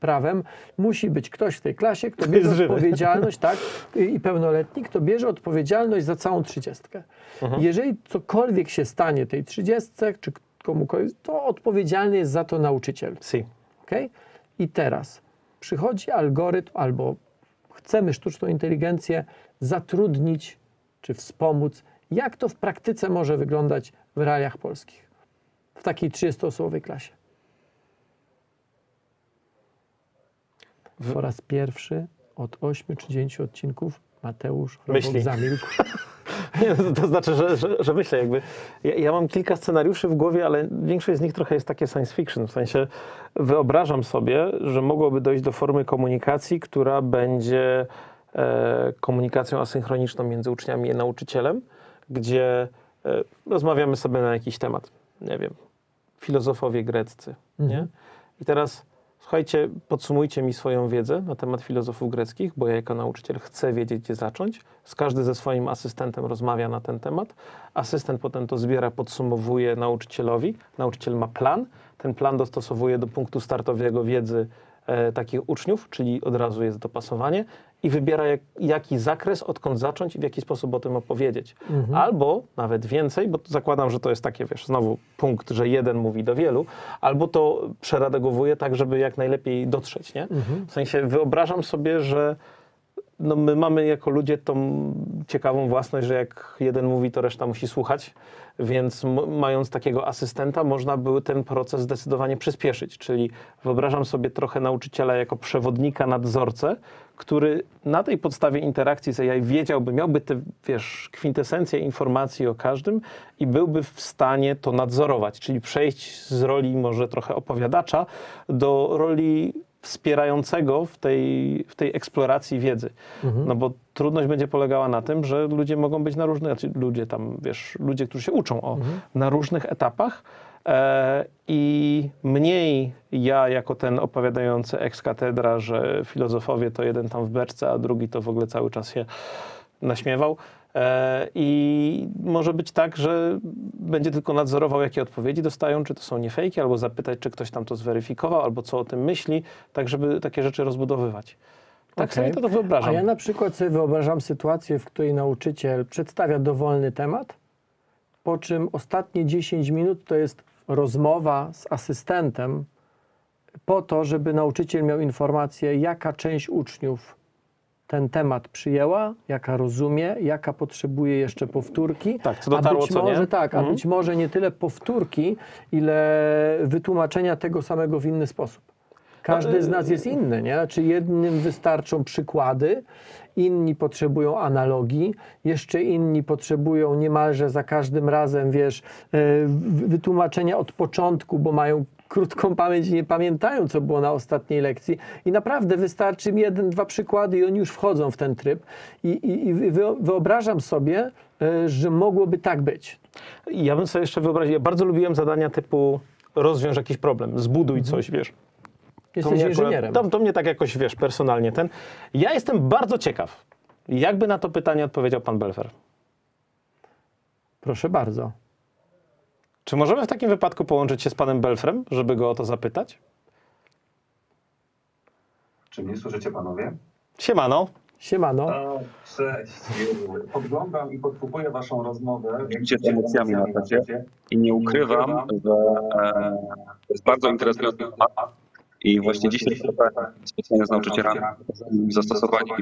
prawem musi być ktoś w tej klasie, kto bierze odpowiedzialność, tak, i pełnoletni, kto bierze odpowiedzialność za całą 30. Jeżeli cokolwiek się stanie tej 30, czy komukolwiek, to odpowiedzialny jest za to nauczyciel. Okay? I teraz przychodzi algorytm, albo chcemy sztuczną inteligencję zatrudnić, czy wspomóc. Jak to w praktyce może wyglądać w realiach polskich? W takiej 30-osobowej klasie. Po raz pierwszy od 8 czy 9 odcinków Mateusz Chrobok zamilkł. To znaczy, że myślę jakby. Ja mam kilka scenariuszy w głowie, ale większość z nich trochę jest takie science fiction. W sensie wyobrażam sobie, że mogłoby dojść do formy komunikacji, która będzie komunikacją asynchroniczną między uczniami i nauczycielem, gdzie rozmawiamy sobie na jakiś temat. Nie wiem, filozofowie greccy, nie? I teraz, słuchajcie, podsumujcie mi swoją wiedzę na temat filozofów greckich, bo ja jako nauczyciel chcę wiedzieć, gdzie zacząć. Każdy ze swoim asystentem rozmawia na ten temat. Asystent potem to zbiera, podsumowuje nauczycielowi. Nauczyciel ma plan. Ten plan dostosowuje do punktu startowego wiedzy takich uczniów, czyli od razu jest dopasowanie i wybiera jaki zakres, odkąd zacząć i w jaki sposób o tym opowiedzieć. Albo nawet więcej, bo zakładam, że to jest takie, wiesz, znowu punkt, że jeden mówi do wielu, albo to przeredagowuje tak, żeby jak najlepiej dotrzeć, nie? W sensie wyobrażam sobie, że no my mamy jako ludzie tą ciekawą własność, że jak jeden mówi, to reszta musi słuchać, więc mając takiego asystenta można by ten proces zdecydowanie przyspieszyć, czyli wyobrażam sobie trochę nauczyciela jako przewodnika, nadzorcę, który na tej podstawie interakcji z AI wiedziałby, miałby te, wiesz, kwintesencję informacji o każdym i byłby w stanie to nadzorować, czyli przejść z roli może trochę opowiadacza do roli wspierającego w tej eksploracji wiedzy. No bo trudność będzie polegała na tym, że ludzie mogą być na różnych, znaczy ludzie tam, wiesz, ludzie, którzy się uczą na różnych etapach i mniej ja jako ten opowiadający ex katedra, że filozofowie to jeden tam w beczce, a drugi to w ogóle cały czas się naśmiewał. I może być tak, że będzie tylko nadzorował, jakie odpowiedzi dostają, czy to są nie fejki, albo zapytać, czy ktoś tam to zweryfikował, albo co o tym myśli, tak żeby takie rzeczy rozbudowywać. Tak sobie to wyobrażam. A ja na przykład sobie wyobrażam sytuację, w której nauczyciel przedstawia dowolny temat, po czym ostatnie 10 minut to jest rozmowa z asystentem po to, żeby nauczyciel miał informację, jaka część uczniów ten temat przyjęła, jaka rozumie, jaka potrzebuje jeszcze powtórki. Tak, co dotarło, być może nie tyle powtórki, ile wytłumaczenia tego samego w inny sposób. Każdy z nas jest inny, nie? Czy jednym wystarczą przykłady, inni potrzebują analogii, jeszcze inni potrzebują niemalże za każdym razem, wiesz, wytłumaczenia od początku, bo mają krótką pamięć i nie pamiętają, co było na ostatniej lekcji. I naprawdę wystarczy im 1-2 przykłady i oni już wchodzą w ten tryb. I wyobrażam sobie, że mogłoby tak być. Ja bym sobie jeszcze wyobraził, ja bardzo lubiłem zadania typu rozwiąż jakiś problem, zbuduj coś, wiesz. Jesteś inżynierem. To mnie tak jakoś, wiesz, personalnie ten. Ja jestem bardzo ciekaw, jakby na to pytanie odpowiedział pan Belfer. Proszę bardzo. Czy możemy w takim wypadku połączyć się z panem Belfrem, żeby go o to zapytać? Czy mnie słyszycie, panowie? Siemano. Siemano. O, cześć. Podglądam i podkupuję waszą rozmowę. Widzicie z emocjami na czacie. I nie ukrywam, że jest bardzo interesujący temat. I właśnie dzisiaj spotkanie z nauczycielami, zastosowanie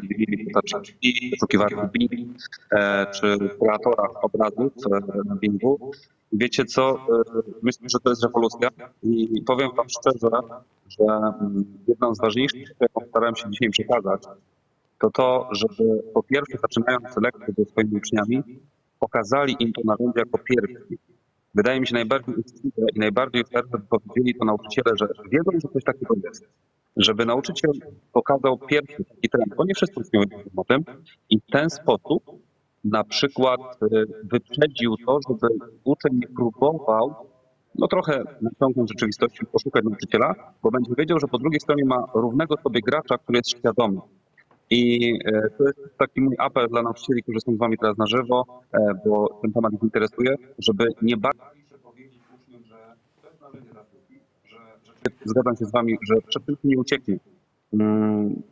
i wyszukiwarki Bing, czy kreatora obrazów w Bingu. Wiecie co, myślę, że to jest rewolucja i powiem wam szczerze, że jedną z ważniejszych, jaką starałem się dzisiaj przekazać, to to, żeby po pierwsze zaczynając lekcje ze swoimi uczniami, pokazali im to narzędzie jako pierwsi. Wydaje mi się najbardziej uczciwe i najbardziej otwarte powiedzieli to nauczyciele, że wiedzą, że coś takiego jest. Żeby nauczyciel pokazał pierwszy taki trend, bo nie wszyscy z nią wiedzą o tym, i w ten sposób na przykład wyprzedził to, żeby uczeń nie próbował no trochę naciągnąć rzeczywistości, poszukać nauczyciela, bo będzie wiedział, że po drugiej stronie ma równego sobie gracza, który jest świadomy. I to jest taki mój apel dla nauczycieli, którzy są z wami teraz na żywo, bo ten temat ich interesuje, żeby nie bardziej powiedzieć uczniom, że to jest narzędzie dla sztuki, że zgadzam się z wami, że przed tym nie ucieknie.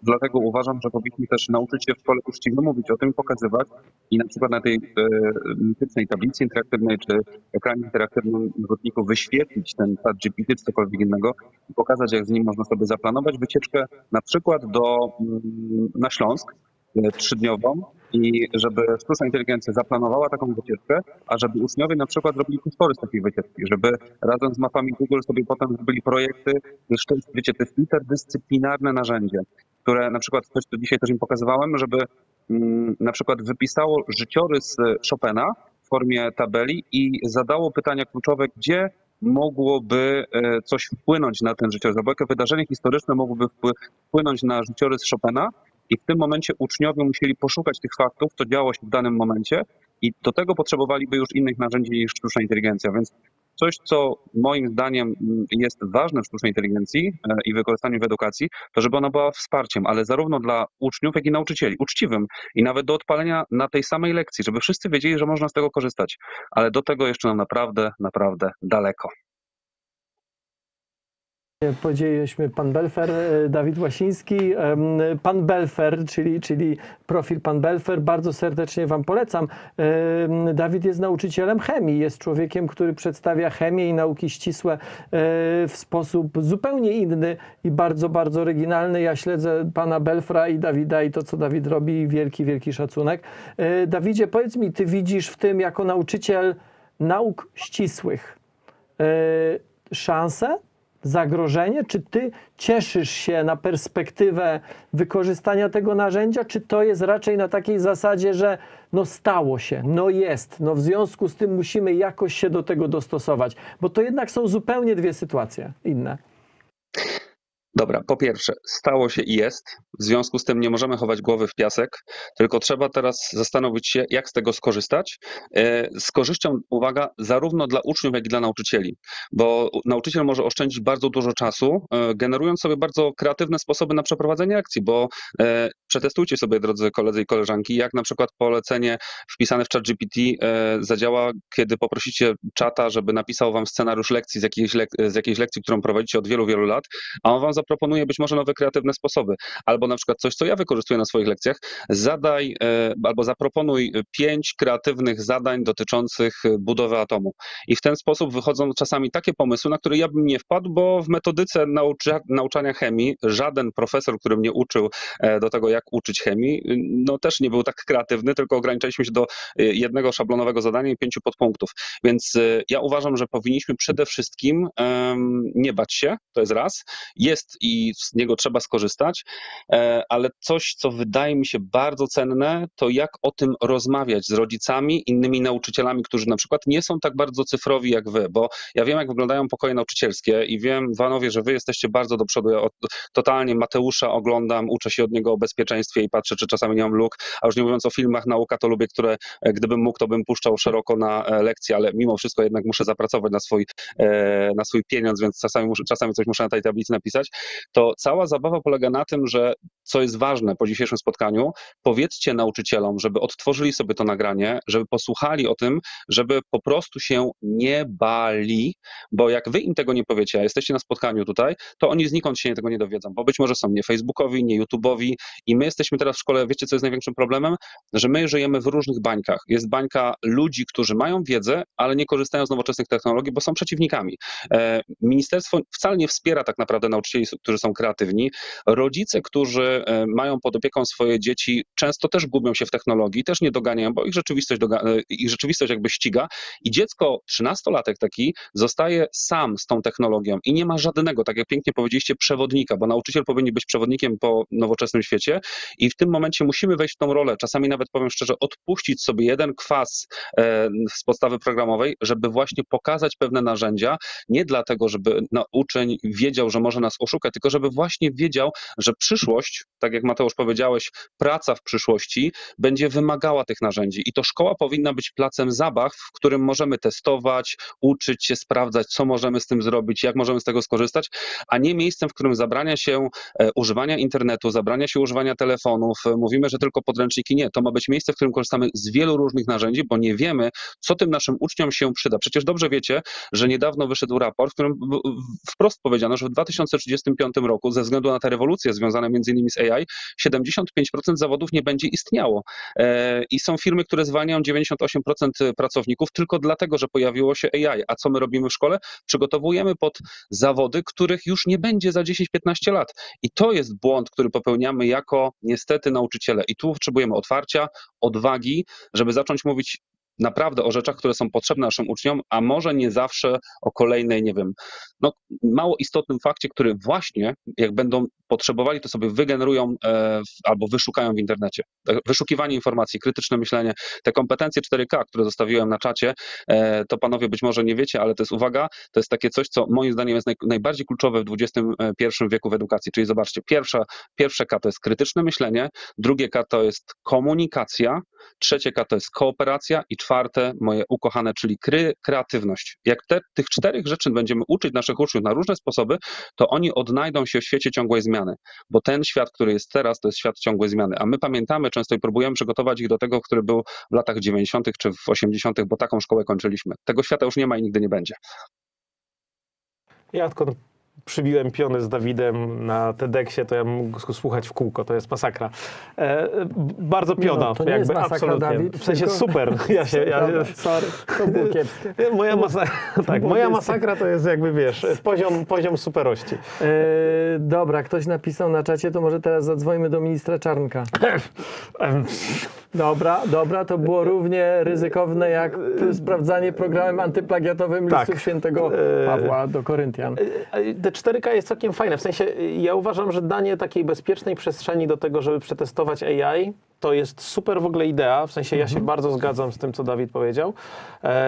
Dlatego uważam, że powinniśmy też nauczyć się w szkole uczciwie mówić o tym, pokazywać i na przykład na tej mitycznej tablicy interaktywnej czy ekranie interaktywnym zwrotniku wyświetlić ten ChatGPT czy cokolwiek innego i pokazać, jak z nim można sobie zaplanować wycieczkę na przykład na Śląsk 3-dniową i żeby sztuczna inteligencja zaplanowała taką wycieczkę, a żeby uczniowie na przykład robili utwory z takiej wycieczki, żeby razem z mapami Google sobie potem zrobili projekty, to jest, wiecie, to jest interdyscyplinarne narzędzie, które na przykład coś, co dzisiaj też im pokazywałem, żeby na przykład wypisało życiorys Chopina w formie tabeli i zadało pytania kluczowe, gdzie mogłoby coś wpłynąć na ten życiorys, albo jakie wydarzenie historyczne mogłoby wpłynąć na życiorys Chopina. I w tym momencie uczniowie musieli poszukać tych faktów, co działo się w danym momencie i do tego potrzebowaliby już innych narzędzi niż sztuczna inteligencja. Więc coś, co moim zdaniem jest ważne w sztucznej inteligencji i wykorzystaniu w edukacji, to żeby ona była wsparciem, ale zarówno dla uczniów, jak i nauczycieli, uczciwym i nawet do odpalenia na tej samej lekcji, żeby wszyscy wiedzieli, że można z tego korzystać. Ale do tego jeszcze nam naprawdę, naprawdę daleko. Podzieliliśmy Pan Belfer, Dawid Łasiński. Pan Belfer, czyli profil Pan Belfer, bardzo serdecznie wam polecam. Dawid jest nauczycielem chemii, jest człowiekiem, który przedstawia chemię i nauki ścisłe w sposób zupełnie inny i bardzo, bardzo oryginalny. Ja śledzę Pana Belfra i Dawida i to, co Dawid robi, wielki, wielki szacunek. Dawidzie, powiedz mi, ty widzisz w tym jako nauczyciel nauk ścisłych szansę? Zagrożenie? Czy ty cieszysz się na perspektywę wykorzystania tego narzędzia, czy to jest raczej na takiej zasadzie, że no stało się, no jest, no w związku z tym musimy jakoś się do tego dostosować, bo to jednak są zupełnie dwie sytuacje inne. Dobra, po pierwsze, stało się i jest, w związku z tym nie możemy chować głowy w piasek, tylko trzeba teraz zastanowić się, jak z tego skorzystać. Z korzyścią, uwaga, zarówno dla uczniów, jak i dla nauczycieli, bo nauczyciel może oszczędzić bardzo dużo czasu, generując sobie bardzo kreatywne sposoby na przeprowadzenie akcji, bo przetestujcie sobie, drodzy koledzy i koleżanki, jak na przykład polecenie wpisane w ChatGPT zadziała, kiedy poprosicie czata, żeby napisał wam scenariusz lekcji z jakiejś lekcji, którą prowadzicie od wielu, wielu lat, a on wam zaproponuje być może nowe kreatywne sposoby, albo na przykład coś, co ja wykorzystuję na swoich lekcjach, zadaj albo zaproponuj 5 kreatywnych zadań dotyczących budowy atomu. I w ten sposób wychodzą czasami takie pomysły, na które ja bym nie wpadł, bo w metodyce nauczania chemii żaden profesor, który mnie uczył do tego, jak uczyć chemii, no też nie był tak kreatywny, tylko ograniczaliśmy się do jednego szablonowego zadania i 5 podpunktów. Więc ja uważam, że powinniśmy przede wszystkim nie bać się, to jest raz, jest i z niego trzeba skorzystać, ale coś, co wydaje mi się bardzo cenne, to jak o tym rozmawiać z rodzicami, innymi nauczycielami, którzy na przykład nie są tak bardzo cyfrowi jak wy, bo ja wiem, jak wyglądają pokoje nauczycielskie i wiem, panowie, że wy jesteście bardzo do przodu. Ja totalnie Mateusza oglądam, uczę się od niego o bezpieczeństwie i patrzę, czy czasami nie mam luk, a już nie mówiąc o filmach Nauka to lubię, które gdybym mógł, to bym puszczał szeroko na lekcje, ale mimo wszystko jednak muszę zapracować na swój pieniądz, więc czasami coś muszę na tej tablicy napisać. To cała zabawa polega na tym, że co jest ważne po dzisiejszym spotkaniu, powiedzcie nauczycielom, żeby odtworzyli sobie to nagranie, żeby posłuchali o tym, żeby po prostu się nie bali, bo jak wy im tego nie powiecie, a jesteście na spotkaniu tutaj, to oni znikąd się tego nie dowiedzą, bo być może są nie Facebookowi, nie YouTube'owi i my jesteśmy teraz w szkole, wiecie, co jest największym problemem? Że my żyjemy w różnych bańkach. Jest bańka ludzi, którzy mają wiedzę, ale nie korzystają z nowoczesnych technologii, bo są przeciwnikami. Ministerstwo wcale nie wspiera tak naprawdę nauczycieli, którzy są kreatywni. Rodzice, którzy mają pod opieką swoje dzieci, często też gubią się w technologii, też nie doganiają, bo ich rzeczywistość jakby ściga i dziecko, 13-latek taki, zostaje sam z tą technologią i nie ma żadnego, tak jak pięknie powiedzieliście, przewodnika, bo nauczyciel powinien być przewodnikiem po nowoczesnym świecie, i w tym momencie musimy wejść w tą rolę, czasami nawet powiem szczerze, odpuścić sobie jeden kwas z podstawy programowej, żeby właśnie pokazać pewne narzędzia, nie dlatego, żeby uczeń wiedział, że może nas oszukać, tylko żeby właśnie wiedział, że przyszłość, tak jak Mateusz powiedziałeś, praca w przyszłości będzie wymagała tych narzędzi i to szkoła powinna być placem zabaw, w którym możemy testować, uczyć się, sprawdzać, co możemy z tym zrobić, jak możemy z tego skorzystać, a nie miejscem, w którym zabrania się używania internetu, zabrania się używania telefonów, mówimy, że tylko podręczniki. Nie, to ma być miejsce, w którym korzystamy z wielu różnych narzędzi, bo nie wiemy, co tym naszym uczniom się przyda. Przecież dobrze wiecie, że niedawno wyszedł raport, w którym wprost powiedziano, że w 2035 roku ze względu na te rewolucje związane między innymi z AI 75% zawodów nie będzie istniało. I są firmy, które zwalniają 98% pracowników tylko dlatego, że pojawiło się AI. A co my robimy w szkole? Przygotowujemy pod zawody, których już nie będzie za 10-15 lat. I to jest błąd, który popełniamy jako niestety nauczyciele. I tu potrzebujemy otwarcia, odwagi, żeby zacząć mówić naprawdę o rzeczach, które są potrzebne naszym uczniom, a może nie zawsze o kolejnej, nie wiem, mało istotnym fakcie, który właśnie, jak będą potrzebowali, to sobie wygenerują albo wyszukają w internecie. Wyszukiwanie informacji, krytyczne myślenie, te kompetencje 4K, które zostawiłem na czacie, to panowie być może nie wiecie, ale to jest, uwaga, to jest takie coś, co moim zdaniem jest najbardziej kluczowe w XXI wieku w edukacji, czyli zobaczcie, pierwsze K to jest krytyczne myślenie, drugie K to jest komunikacja, trzecie K to jest kooperacja i czwarte, moje ukochane, czyli kreatywność. Jak tych czterech rzeczy będziemy uczyć naszych uczniów na różne sposoby, to oni odnajdą się w świecie ciągłej zmiany, bo ten świat, który jest teraz, to jest świat ciągłej zmiany, a my pamiętamy często i próbujemy przygotować ich do tego, który był w latach 90. czy w 80., bo taką szkołę kończyliśmy. Tego świata już nie ma i nigdy nie będzie. Ja tylko przybiłem piony z Dawidem na TEDxie, to ja mógł słuchać w kółko, to jest masakra. Bardzo piona, to nie jakby, jest masakra, absolutnie. Dawid, w sensie tylko... super. Sorry, to było kiepskie. Moja masakra to jest jakby, wiesz, poziom superości. Dobra, ktoś napisał na czacie, to może teraz zadzwońmy do ministra Czarnka. Dobra, to było równie ryzykowne jak sprawdzanie programem antyplagiatowym listów świętego Pawła do Koryntian. Te 4K jest całkiem fajne, w sensie ja uważam, że danie takiej bezpiecznej przestrzeni do tego, żeby przetestować AI, to jest super w ogóle idea, w sensie ja się bardzo zgadzam z tym, co Dawid powiedział,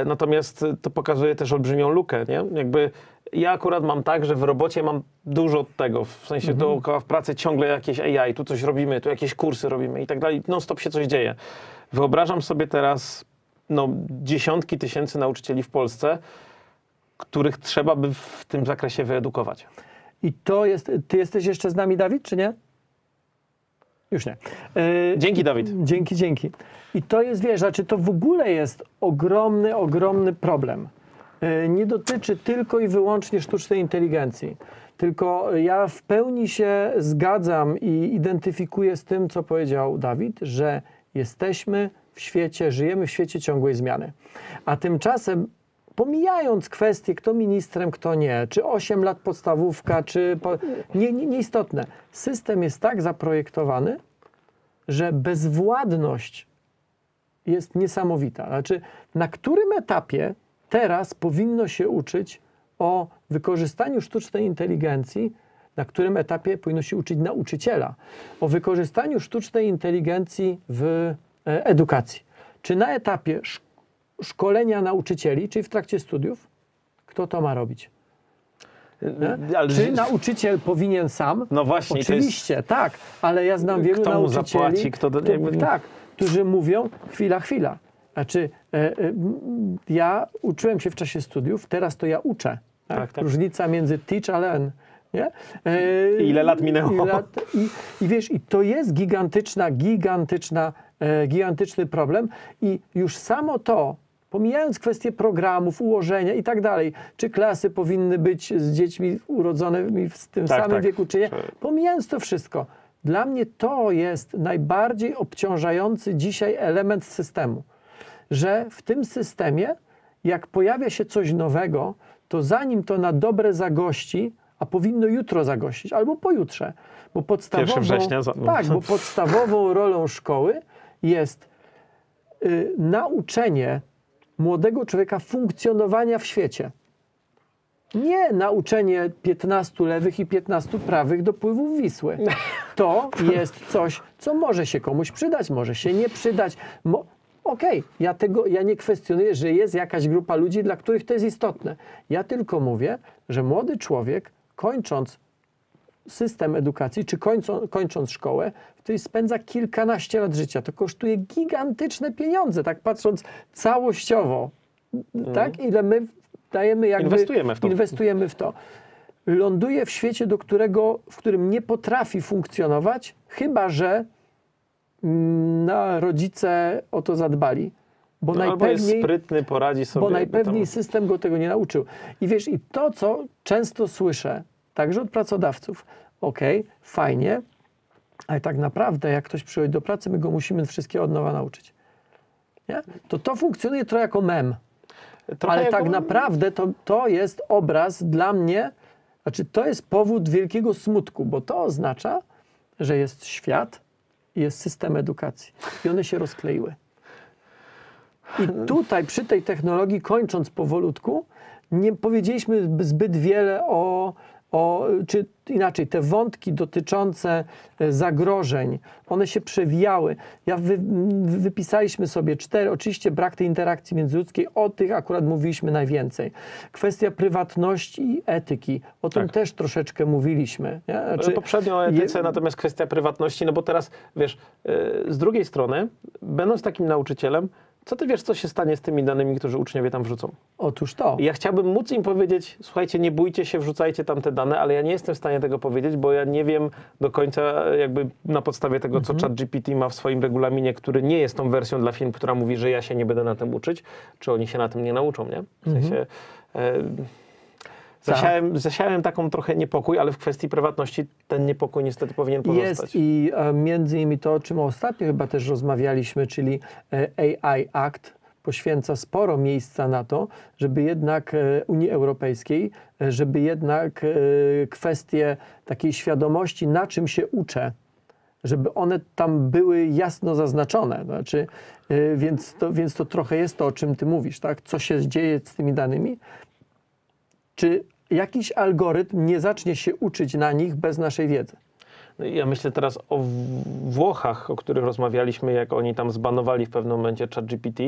natomiast to pokazuje też olbrzymią lukę, nie? Jakby ja akurat mam tak, że w robocie mam dużo tego, w sensie dookoła w pracy ciągle jakieś AI, tu coś robimy, tu jakieś kursy robimy i tak dalej, non stop się coś dzieje. Wyobrażam sobie teraz dziesiątki tysięcy nauczycieli w Polsce, których trzeba by w tym zakresie wyedukować. I to jest, ty jesteś jeszcze z nami, Dawid, czy nie? Już nie. Dzięki, Dawid. Dzięki. I to jest, wiesz, znaczy to w ogóle jest ogromny problem. Nie dotyczy tylko i wyłącznie sztucznej inteligencji. Tylko ja w pełni się zgadzam i identyfikuję z tym, co powiedział Dawid, że żyjemy w świecie ciągłej zmiany. A tymczasem, pomijając kwestię, kto ministrem, kto nie, czy 8 lat podstawówka, czy... Nieistotne. System jest tak zaprojektowany, że bezwładność jest niesamowita. Znaczy, na którym etapie teraz powinno się uczyć o wykorzystaniu sztucznej inteligencji, na którym etapie powinno się uczyć nauczyciela, o wykorzystaniu sztucznej inteligencji w edukacji. Czy na etapie szkolenia nauczycieli, czyli w trakcie studiów, kto to ma robić? Ale... Czy nauczyciel powinien sam? No właśnie. Oczywiście, to jest... tak, ale ja znam wielu nauczycieli, zapłaci, którzy mówią, chwila. Znaczy, ja uczyłem się w czasie studiów, teraz to ja uczę. Tak? Tak. Różnica między teach a learn. Nie? Ile lat minęło? I wiesz, i to jest gigantyczny problem i już samo to, pomijając kwestie programów, ułożenia i tak dalej, czy klasy powinny być z dziećmi urodzonymi w tym samym wieku, czy nie, pomijając to wszystko, dla mnie to jest najbardziej obciążający dzisiaj element systemu, że w tym systemie, jak pojawia się coś nowego, to zanim to na dobre zagości, a powinno jutro zagościć, albo pojutrze, bo podstawową rolą szkoły jest nauczenie młodego człowieka funkcjonowania w świecie. Nie nauczenie 15 lewych i 15 prawych dopływów Wisły. to jest coś, co może się komuś przydać, może się nie przydać. Okej, ja nie kwestionuję, że jest jakaś grupa ludzi, dla których to jest istotne. Ja tylko mówię, że młody człowiek, kończąc system edukacji, czy kończąc szkołę, w której spędza kilkanaście lat życia. To kosztuje gigantyczne pieniądze, tak patrząc całościowo. Tak? Ile my dajemy, jakby inwestujemy w to. Ląduje w świecie, w którym nie potrafi funkcjonować, chyba że rodzice o to zadbali. Bo najpewniej jest sprytny, poradzi sobie. Bo najpewniej system go tego nie nauczył. I wiesz, i to, co często słyszę, także od pracodawców. Okej, fajnie, ale tak naprawdę jak ktoś przychodzi do pracy, my go musimy wszystkiego od nowa nauczyć. Nie? To funkcjonuje trochę jako mem. Ale jako... tak naprawdę to jest obraz dla mnie, znaczy to jest powód wielkiego smutku, bo to oznacza, że jest świat i jest system edukacji. I one się rozkleiły. I tutaj przy tej technologii, kończąc powolutku, nie powiedzieliśmy zbyt wiele czy inaczej, te wątki dotyczące zagrożeń, one się przewijały. Wypisaliśmy sobie 4, oczywiście brak tej interakcji międzyludzkiej, o tych akurat mówiliśmy najwięcej. Kwestia prywatności i etyki, o tym też troszeczkę mówiliśmy. Nie? Znaczy, poprzednio o etyce, natomiast kwestia prywatności, no bo teraz, wiesz, z drugiej strony, będąc takim nauczycielem, co ty wiesz, co się stanie z tymi danymi, którzy uczniowie tam wrzucą? Otóż to. Ja chciałbym móc im powiedzieć, słuchajcie, nie bójcie się, wrzucajcie tam te dane, ale ja nie jestem w stanie tego powiedzieć, bo ja nie wiem do końca jakby na podstawie tego, co ChatGPT ma w swoim regulaminie, który nie jest tą wersją dla firm, która mówi, że ja się nie będę na tym uczyć, czy oni się na tym nie nauczą, nie? W sensie... Zasiałem taką trochę niepokój, ale w kwestii prywatności ten niepokój niestety powinien pozostać. Jest i między innymi to, o czym ostatnio chyba też rozmawialiśmy, czyli AI Act poświęca sporo miejsca na to, żeby jednak Unii Europejskiej, żeby jednak kwestie takiej świadomości, na czym się uczę, żeby one tam były jasno zaznaczone. Znaczy, więc to trochę jest to, o czym ty mówisz, tak? Co się dzieje z tymi danymi. Czy jakiś algorytm nie zacznie się uczyć na nich bez naszej wiedzy? Ja myślę teraz o Włochach, o których rozmawialiśmy, jak oni tam zbanowali w pewnym momencie ChatGPT,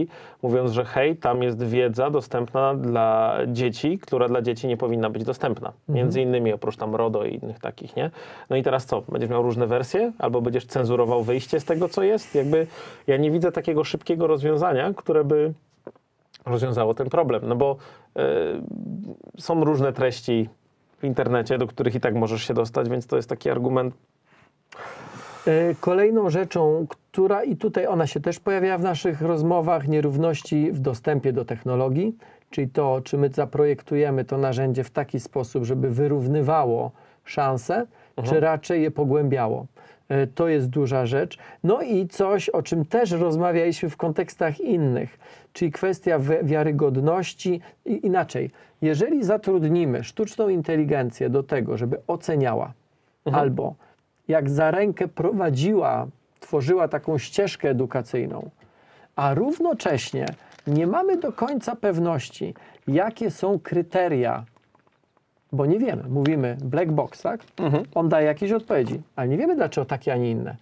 mówiąc, że hej, tam jest wiedza dostępna dla dzieci, która dla dzieci nie powinna być dostępna. Między innymi oprócz tam RODO i innych takich, nie? No i teraz co? Będziesz miał różne wersje? Albo będziesz cenzurował wyjście z tego, co jest? Jakby ja nie widzę takiego szybkiego rozwiązania, które by rozwiązało ten problem, no bo są różne treści w internecie, do których i tak możesz się dostać, więc to jest taki argument. Kolejną rzeczą, która i tutaj ona się też pojawia w naszych rozmowach, nierówności w dostępie do technologii, czyli to, czy my zaprojektujemy to narzędzie w taki sposób, żeby wyrównywało szanse, czy raczej je pogłębiało. To jest duża rzecz. No i coś, o czym też rozmawialiśmy w kontekstach innych, czyli kwestia wiarygodności i inaczej. Jeżeli zatrudnimy sztuczną inteligencję do tego, żeby oceniała albo jak za rękę prowadziła, tworzyła taką ścieżkę edukacyjną, a równocześnie nie mamy do końca pewności, jakie są kryteria, bo nie wiemy, mówimy black box, tak? On daje jakieś odpowiedzi, ale nie wiemy dlaczego takie, a nie inne.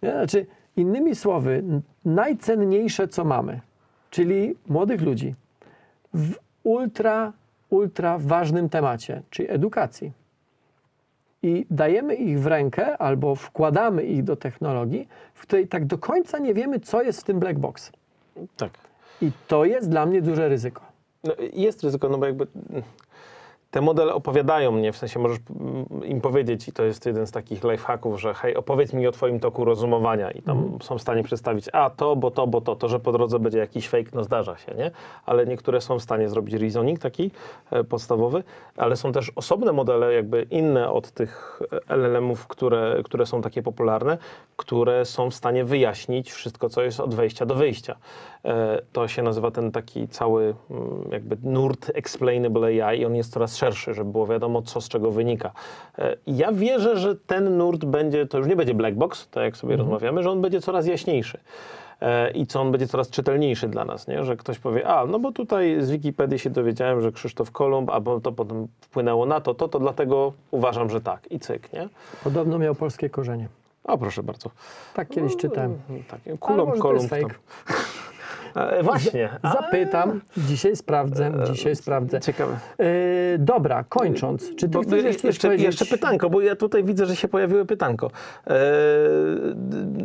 Znaczy, innymi słowy, najcenniejsze co mamy, czyli młodych ludzi w ultra ważnym temacie, czyli edukacji. I dajemy ich w rękę albo wkładamy ich do technologii, w której tak do końca nie wiemy, co jest w tym black box. Tak. I to jest dla mnie duże ryzyko. No, jest ryzyko, no bo jakby... Te modele opowiadają mnie, w sensie możesz im powiedzieć, i to jest jeden z takich lifehacków, że hej, opowiedz mi o twoim toku rozumowania i tam są w stanie przedstawić, to, że po drodze będzie jakiś fake, no zdarza się, nie? Ale niektóre są w stanie zrobić reasoning taki podstawowy, ale są też osobne modele jakby inne od tych LLM-ów, które są takie popularne, które są w stanie wyjaśnić wszystko, co jest od wejścia do wyjścia. To się nazywa ten taki cały jakby nurt explainable AI i on jest coraz szerszy, żeby było wiadomo, co z czego wynika. Ja wierzę, że ten nurt będzie, to już nie będzie black box, tak jak sobie rozmawiamy, że on będzie coraz jaśniejszy. i co on będzie coraz czytelniejszy dla nas, nie? Że ktoś powie, a no bo tutaj z Wikipedii się dowiedziałem, że Krzysztof Kolumb, a to potem wpłynęło na to dlatego uważam, że tak i cyk, nie? Podobno miał polskie korzenie. O, proszę bardzo. Tak kiedyś czytałem. Tak. Kolumb. Właśnie. Zapytam, dzisiaj sprawdzę. Ciekawe. Dobra, kończąc. Czy ty chcesz jeszcze powiedzieć? Jeszcze pytanko, bo ja tutaj widzę, że się pojawiło pytanko.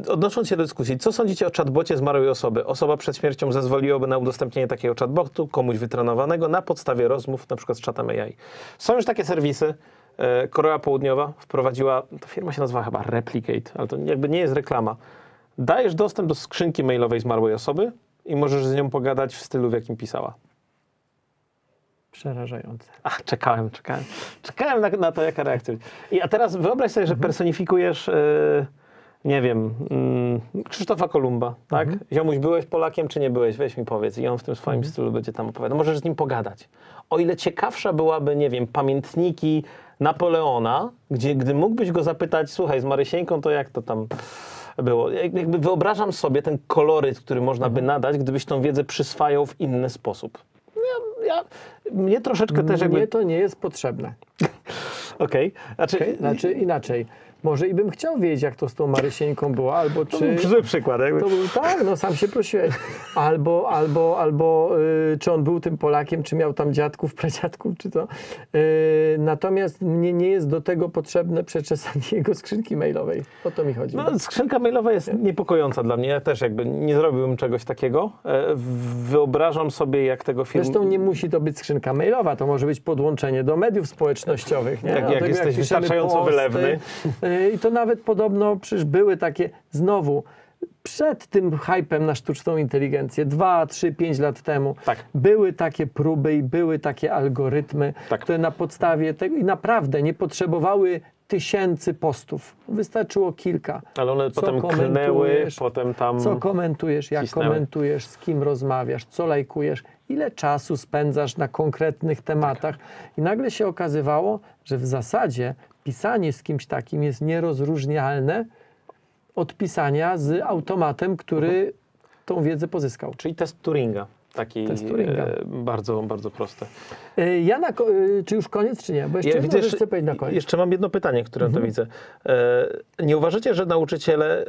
Odnosząc się do dyskusji, co sądzicie o chatbocie zmarłej osoby? Osoba przed śmiercią zezwoliłaby na udostępnienie takiego chatbotu komuś wytrenowanego na podstawie rozmów, na przykład z czatem AI. Są już takie serwisy. Korea Południowa wprowadziła, ta firma się nazywa chyba Replicate, ale to jakby nie jest reklama. Dajesz dostęp do skrzynki mailowej zmarłej osoby i możesz z nią pogadać w stylu, w jakim pisała. Przerażające. Ach, czekałem na to, jaka reakcja. I a teraz wyobraź sobie, że personifikujesz, nie wiem, Krzysztofa Kolumba, tak? Ziomuś, byłeś Polakiem, czy nie byłeś? Weź mi powiedz. I on w tym swoim stylu będzie tam opowiadał. Możesz z nim pogadać. O ile ciekawsza byłaby, nie wiem, pamiętniki Napoleona, gdy mógłbyś go zapytać, słuchaj, z Marysieńką to jak to tam było? Jakby wyobrażam sobie ten koloryt, który można by nadać, gdybyś tą wiedzę przyswajał w inny sposób. Mnie troszeczkę też jakby... Mnie to nie jest potrzebne. Okej. Znaczy inaczej. Może i bym chciał wiedzieć, jak to z tą Marysieńką było, albo czy... To był zły przykład, jakby. To był, tak, no sam się prosiłeś. Albo czy on był tym Polakiem, czy miał tam dziadków, pradziadków, czy to. Natomiast mnie nie jest do tego potrzebne przeczesanie jego skrzynki mailowej. O to mi chodzi. No, skrzynka mailowa jest niepokojąca dla mnie. Ja też jakby nie zrobiłbym czegoś takiego. Wyobrażam sobie, jak tego filmu... Zresztą nie musi to być skrzynka mailowa, to może być podłączenie do mediów społecznościowych. Nie? Jak jesteś wystarczająco wylewny. I to nawet podobno przecież były takie, znowu, przed tym hype'em na sztuczną inteligencję, 2, 3, 5 lat temu, tak. Były takie próby i były takie algorytmy, tak. Które na podstawie tego i naprawdę nie potrzebowały tysięcy postów. Wystarczyło kilka. Ale one potem klnęły, potem tam co komentujesz, jak cisnęły. Komentujesz, z kim rozmawiasz, co lajkujesz, ile czasu spędzasz na konkretnych tematach. Tak. I nagle się okazywało, że w zasadzie pisanie z kimś takim jest nierozróżnialne od pisania z automatem, który tą wiedzę pozyskał. Czyli test Turinga. Taki bardzo, bardzo prosty. Ja na czy już koniec, czy nie? Bo jeszcze, chcę powiedzieć na koniec. Jeszcze mam jedno pytanie, które to widzę. Nie uważacie, że nauczyciele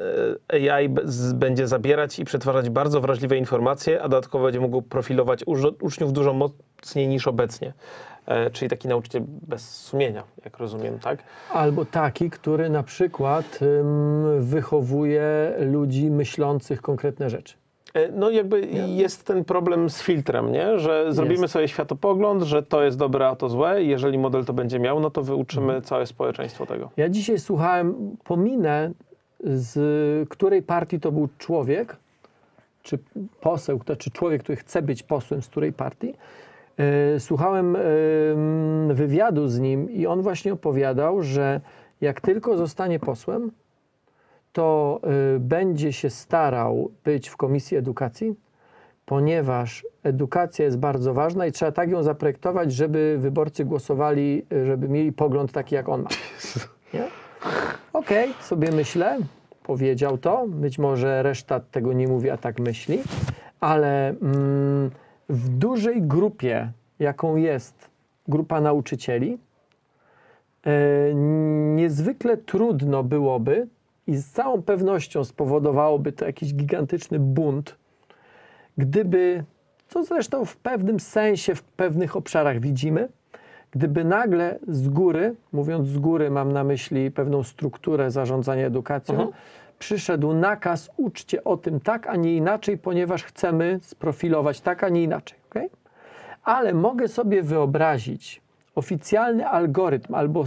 AI będzie zabierać i przetwarzać bardzo wrażliwe informacje, a dodatkowo będzie mógł profilować uczniów dużo mocniej niż obecnie? Czyli taki nauczyciel bez sumienia, jak rozumiem, tak? Albo taki, który na przykład wychowuje ludzi myślących konkretne rzeczy. No jakby jest ten problem z filtrem, nie? Że zrobimy sobie światopogląd, że to jest dobre, a to złe i jeżeli model to będzie miał, no to wyuczymy całe społeczeństwo tego. Ja dzisiaj słuchałem, pominę z której partii to był człowiek, czy poseł, czy człowiek, który chce być posłem, z której partii. Słuchałem wywiadu z nim i on właśnie opowiadał, że jak tylko zostanie posłem, to będzie się starał być w Komisji Edukacji, ponieważ edukacja jest bardzo ważna i trzeba tak ją zaprojektować, żeby wyborcy głosowali, żeby mieli pogląd taki, jak on ma. Okej, sobie myślę, powiedział to, być może reszta tego nie mówi, a tak myśli, ale w dużej grupie, jaką jest grupa nauczycieli, niezwykle trudno byłoby i z całą pewnością spowodowałoby to jakiś gigantyczny bunt, gdyby, co zresztą w pewnym sensie, w pewnych obszarach widzimy, gdyby nagle z góry, mówiąc z góry mam na myśli pewną strukturę zarządzania edukacją, przyszedł nakaz, uczcie o tym tak, a nie inaczej, ponieważ chcemy sprofilować tak, a nie inaczej. Okay? Ale mogę sobie wyobrazić oficjalny algorytm albo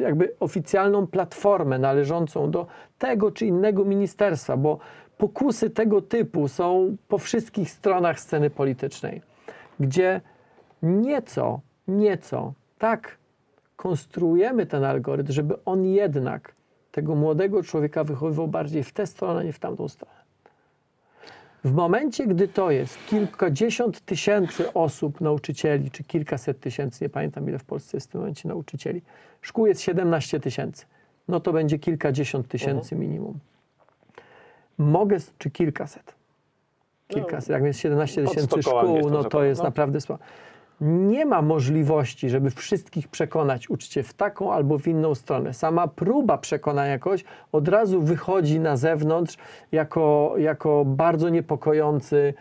jakby oficjalną platformę należącą do tego czy innego ministerstwa, bo pokusy tego typu są po wszystkich stronach sceny politycznej, gdzie nieco tak konstruujemy ten algorytm, żeby on jednak tego młodego człowieka wychowywał bardziej w tę stronę, a nie w tamtą stronę. W momencie, gdy to jest kilkadziesiąt tysięcy osób, nauczycieli, czy kilkaset tysięcy, nie pamiętam ile w Polsce jest w tym momencie nauczycieli, szkół jest 17 tysięcy, no to będzie kilkadziesiąt tysięcy minimum. Czy kilkaset. Kilkaset, jak jest 17 tysięcy szkół, no to jest naprawdę słabo. Nie ma możliwości, żeby wszystkich przekonać uczcie w taką albo w inną stronę. Sama próba przekonania jakoś od razu wychodzi na zewnątrz jako bardzo niepokojący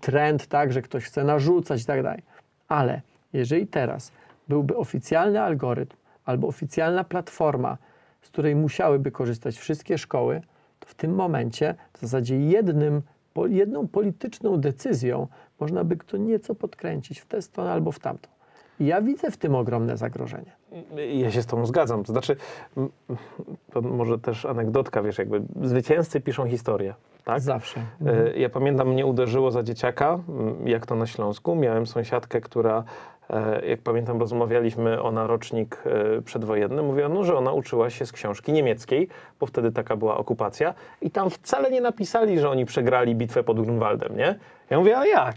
trend, tak, że ktoś chce narzucać i tak dalej. Ale jeżeli teraz byłby oficjalny algorytm albo oficjalna platforma, z której musiałyby korzystać wszystkie szkoły, to w tym momencie w zasadzie jedną polityczną decyzją można by to nieco podkręcić w tę stronę albo w tamtą. I ja widzę w tym ogromne zagrożenie. Ja się z tobą zgadzam. To znaczy, to może też anegdotka, wiesz, jakby zwycięzcy piszą historię. Tak? Zawsze. Ja pamiętam, mnie uderzyło za dzieciaka, jak to na Śląsku. Miałem sąsiadkę, która, jak pamiętam, rozmawialiśmy, ona rocznik przedwojenny, mówiła, no, że ona uczyła się z książki niemieckiej, bo wtedy taka była okupacja i tam wcale nie napisali, że oni przegrali bitwę pod Grunwaldem, nie? Ja mówię, a jak?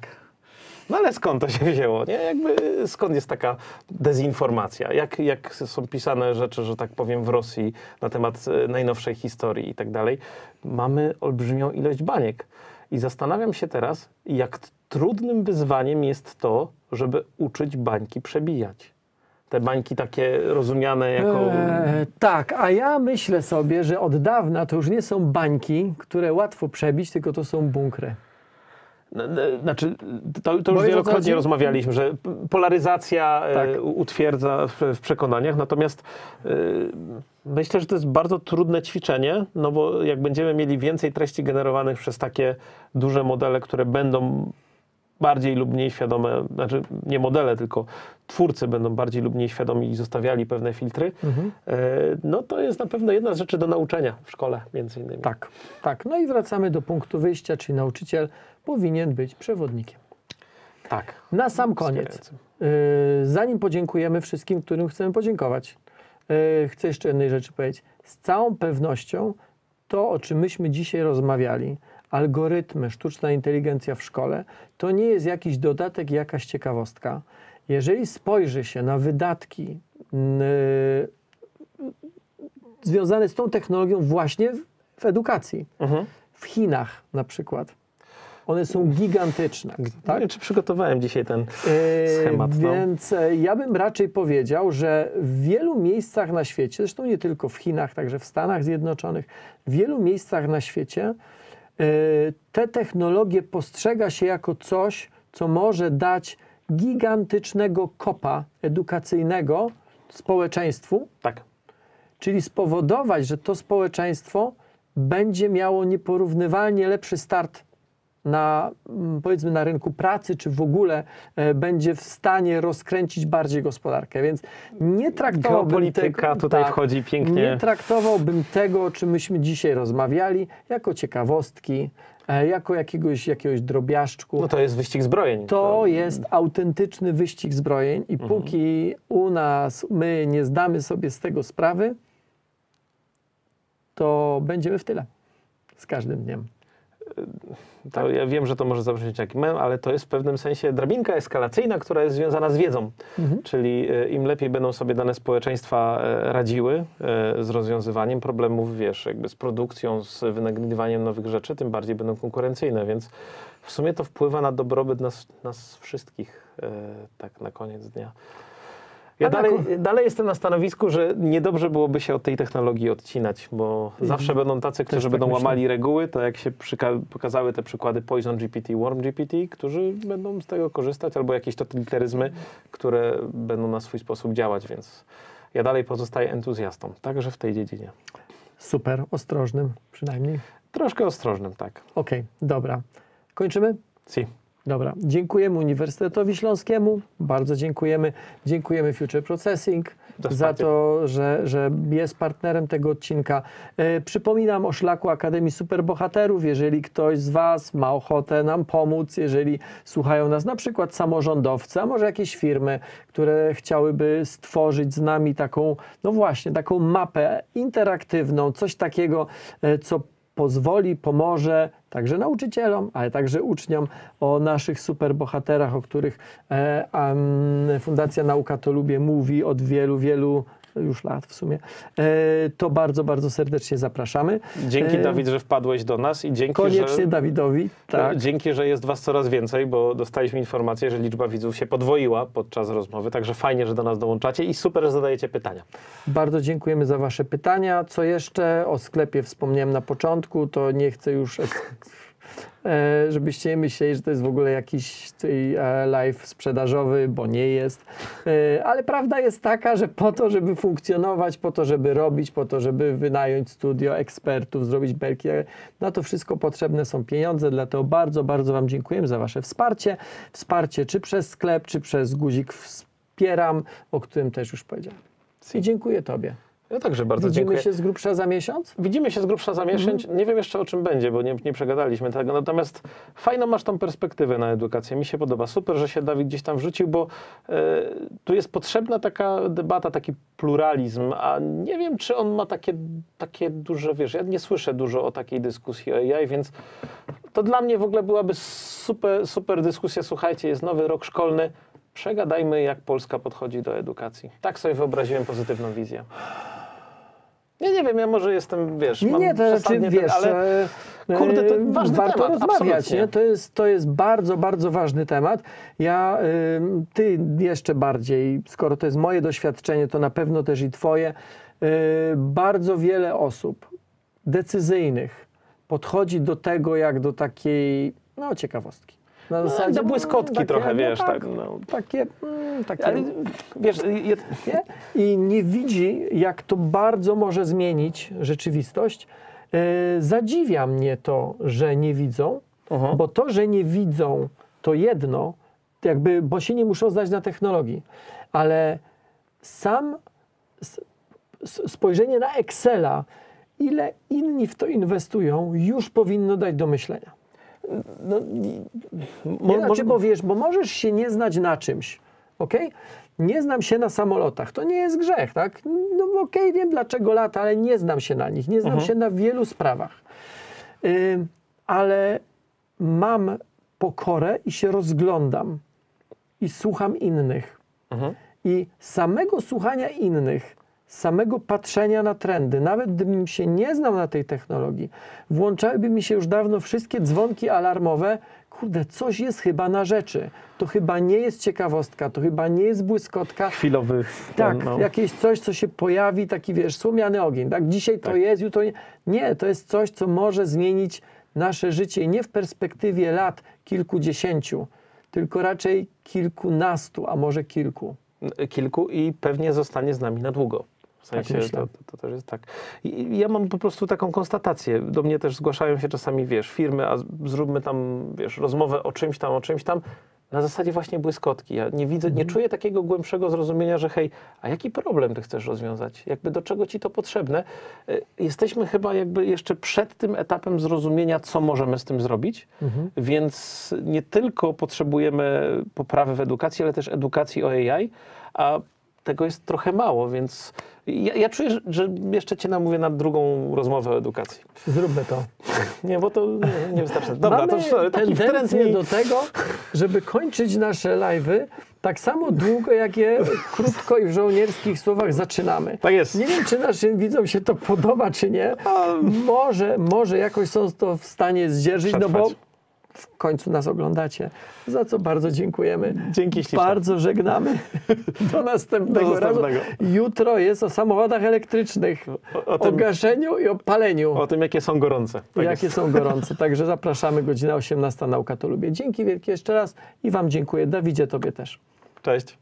No ale skąd to się wzięło, nie? Jakby skąd jest taka dezinformacja? Jak są pisane rzeczy, że tak powiem, w Rosji na temat najnowszej historii i tak dalej? Mamy olbrzymią ilość baniek. I zastanawiam się teraz, jak trudnym wyzwaniem jest to, żeby uczyć bańki przebijać. Te bańki takie rozumiane jako... tak, a ja myślę sobie, że od dawna to już nie są bańki, które łatwo przebić, tylko to są bunkry. Znaczy, to już wielokrotnie rozmawialiśmy, że polaryzacja utwierdza w przekonaniach, natomiast myślę, że to jest bardzo trudne ćwiczenie, no bo jak będziemy mieli więcej treści generowanych przez takie duże modele, które będą bardziej lub mniej świadome, znaczy nie modele, tylko twórcy będą bardziej lub mniej świadomi i zostawiali pewne filtry, no to jest na pewno jedna z rzeczy do nauczenia w szkole, między innymi. Tak, tak. No i wracamy do punktu wyjścia, czyli nauczyciel powinien być przewodnikiem. Tak. Na sam koniec, zanim podziękujemy wszystkim, którym chcemy podziękować, chcę jeszcze jednej rzeczy powiedzieć. Z całą pewnością to, o czym myśmy dzisiaj rozmawiali, algorytmy, sztuczna inteligencja w szkole, to nie jest jakiś dodatek, jakaś ciekawostka. Jeżeli spojrzy się na wydatki związane z tą technologią właśnie w edukacji, w Chinach na przykład, one są gigantyczne. Tak? Nie wiem, czy przygotowałem dzisiaj ten schemat. Więc ja bym raczej powiedział, że w wielu miejscach na świecie, zresztą nie tylko w Chinach, także w Stanach Zjednoczonych, w wielu miejscach na świecie te technologie postrzega się jako coś, co może dać gigantycznego kopa edukacyjnego społeczeństwu, tak, czyli spowodować, że to społeczeństwo będzie miało nieporównywalnie lepszy start na, powiedzmy, na rynku pracy, czy w ogóle będzie w stanie rozkręcić bardziej gospodarkę. Więc nie traktowałbym geopolityka tutaj wchodzi pięknie. Nie traktowałbym tego, o czym myśmy dzisiaj rozmawiali, jako ciekawostki, jako jakiegoś drobiazczku. No to jest wyścig zbrojeń. To jest autentyczny wyścig zbrojeń i póki u nas my nie zdamy sobie z tego sprawy, to będziemy w tyle z każdym dniem. To ja wiem, że to może zabrzmieć jak mem, ale to jest w pewnym sensie drabinka eskalacyjna, która jest związana z wiedzą. Czyli im lepiej będą sobie dane społeczeństwa radziły z rozwiązywaniem problemów, wiesz, jakby z produkcją, z wynagrywaniem nowych rzeczy, tym bardziej będą konkurencyjne, więc w sumie to wpływa na dobrobyt nas wszystkich, tak na koniec dnia. Ja dalej jestem na stanowisku, że niedobrze byłoby się od tej technologii odcinać, bo zawsze będą tacy, którzy będą łamali reguły, to jak się pokazały te przykłady Poison GPT, Worm GPT, którzy będą z tego korzystać, albo jakieś totalitaryzmy, które będą na swój sposób działać, więc ja dalej pozostaję entuzjastą, także w tej dziedzinie. Super, ostrożnym przynajmniej. Troszkę ostrożnym, tak. Okej, dobra. Kończymy? Si. Dobra, dziękujemy Uniwersytetowi Śląskiemu, bardzo dziękujemy. Dziękujemy Future Processing za to, że jest partnerem tego odcinka. Przypominam o szlaku Akademii Superbohaterów. Jeżeli ktoś z was ma ochotę nam pomóc, jeżeli słuchają nas na przykład samorządowcy, a może jakieś firmy, które chciałyby stworzyć z nami taką, no właśnie, taką mapę interaktywną, coś takiego, co pozwoli, pomoże także nauczycielom, ale także uczniom o naszych superbohaterach, o których Fundacja Nauka to lubię mówi od wielu, wielu już lat w sumie, to bardzo, bardzo serdecznie zapraszamy. Dzięki, Dawid, że wpadłeś do nas i dzięki, koniecznie, że... Dawidowi, tak. Dzięki, że jest was coraz więcej, bo dostaliśmy informację, że liczba widzów się podwoiła podczas rozmowy, także fajnie, że do nas dołączacie i super, że zadajecie pytania. Bardzo dziękujemy za wasze pytania. Co jeszcze? O sklepie wspomniałem na początku, to nie chcę już... żebyście nie myśleli, że to jest w ogóle jakiś live sprzedażowy, bo nie jest. Ale prawda jest taka, że po to, żeby funkcjonować, po to, żeby robić, po to, żeby wynająć studio, ekspertów, zrobić belki, na to wszystko potrzebne są pieniądze, dlatego bardzo, bardzo wam dziękujemy za wasze wsparcie. Wsparcie czy przez sklep, czy przez guzik wspieram, o którym też już powiedziałem. I dziękuję tobie. Ja także bardzo dziękuję. Widzimy się z grubsza za miesiąc? Widzimy się z grubsza za miesiąc. Nie wiem jeszcze o czym będzie, bo nie przegadaliśmy tego. Natomiast fajną masz tą perspektywę na edukację. Mi się podoba. Super, że się Dawid gdzieś tam wrzucił, bo tu jest potrzebna taka debata, taki pluralizm, a nie wiem, czy on ma takie duże, wiesz, ja nie słyszę dużo o takiej dyskusji o AI, więc to dla mnie w ogóle byłaby super, super dyskusja. Słuchajcie, jest nowy rok szkolny. Przegadajmy, jak Polska podchodzi do edukacji. Tak sobie wyobraziłem pozytywną wizję. Ja nie wiem, ja może jestem, wiesz, nie, to znaczy, wiesz, ale kurde, to ważny warto temat, rozmawiać, nie? To jest bardzo, bardzo ważny temat. Ja, ty jeszcze bardziej, skoro to jest moje doświadczenie, to na pewno też i twoje, bardzo wiele osób decyzyjnych podchodzi do tego jak do takiej, no, ciekawostki. Na zasadzie, no, błyskotki takie, trochę, wiesz, no, tak. No. Takie. Ale, wiesz, i nie widzi, jak to bardzo może zmienić rzeczywistość. Zadziwia mnie to, że nie widzą, bo to, że nie widzą, to jedno, jakby, bo się nie muszą znać na technologii, ale sam spojrzenie na Excela, ile inni w to inwestują, już powinno dać do myślenia. No, bo wiesz, bo możesz się nie znać na czymś, okej? Nie znam się na samolotach, to nie jest grzech, tak? No okej, wiem dlaczego lata, ale nie znam się na nich, nie znam się na wielu sprawach. Ale mam pokorę i się rozglądam i słucham innych. I samego słuchania innych, samego patrzenia na trendy, nawet gdybym się nie znał na tej technologii, włączałyby mi się już dawno wszystkie dzwonki alarmowe, kurde, coś jest chyba na rzeczy, to chyba nie jest ciekawostka, to chyba nie jest błyskotka. Chwilowy. Tak, no. Jakieś coś, co się pojawi, taki, wiesz, słomiany ogień, tak, dzisiaj to jest, jutro nie. Nie, to jest coś, co może zmienić nasze życie i nie w perspektywie lat kilkudziesięciu, tylko raczej kilkunastu, a może kilku. Kilku i pewnie zostanie z nami na długo. W sensie, tak, to też jest tak. I ja mam po prostu taką konstatację. Do mnie też zgłaszają się czasami, wiesz, firmy, a zróbmy tam, wiesz, rozmowę o czymś tam, na zasadzie właśnie błyskotki. Ja nie widzę, nie czuję takiego głębszego zrozumienia, że hej, a jaki problem ty chcesz rozwiązać? Jakby do czego ci to potrzebne? Jesteśmy chyba jakby jeszcze przed tym etapem zrozumienia, co możemy z tym zrobić, więc nie tylko potrzebujemy poprawy w edukacji, ale też edukacji o AI, a tego jest trochę mało, więc ja czuję, że jeszcze cię namówię na drugą rozmowę o edukacji. Zróbmy to. Nie, bo to nie wystarczy. Dobra, mamy to sorry, tendencję do tego, żeby kończyć nasze live'y tak samo długo, jak je krótko i w żołnierskich słowach zaczynamy. Tak jest. Nie wiem, czy naszym widzom się to podoba, czy nie. Może jakoś są to w stanie zdzierżyć, przetrwać. No bo w końcu nas oglądacie, za co bardzo dziękujemy. Dzięki ślicznie. Bardzo żegnamy. Do następnego razu. Jutro jest o samochodach elektrycznych, o tym, gaszeniu i o paleniu. O tym, jakie są gorące. Jakie są gorące. Także zapraszamy, godzina 18, Nauka to lubię. Dzięki wielkie jeszcze raz i wam dziękuję. Dawidzie, tobie też. Cześć.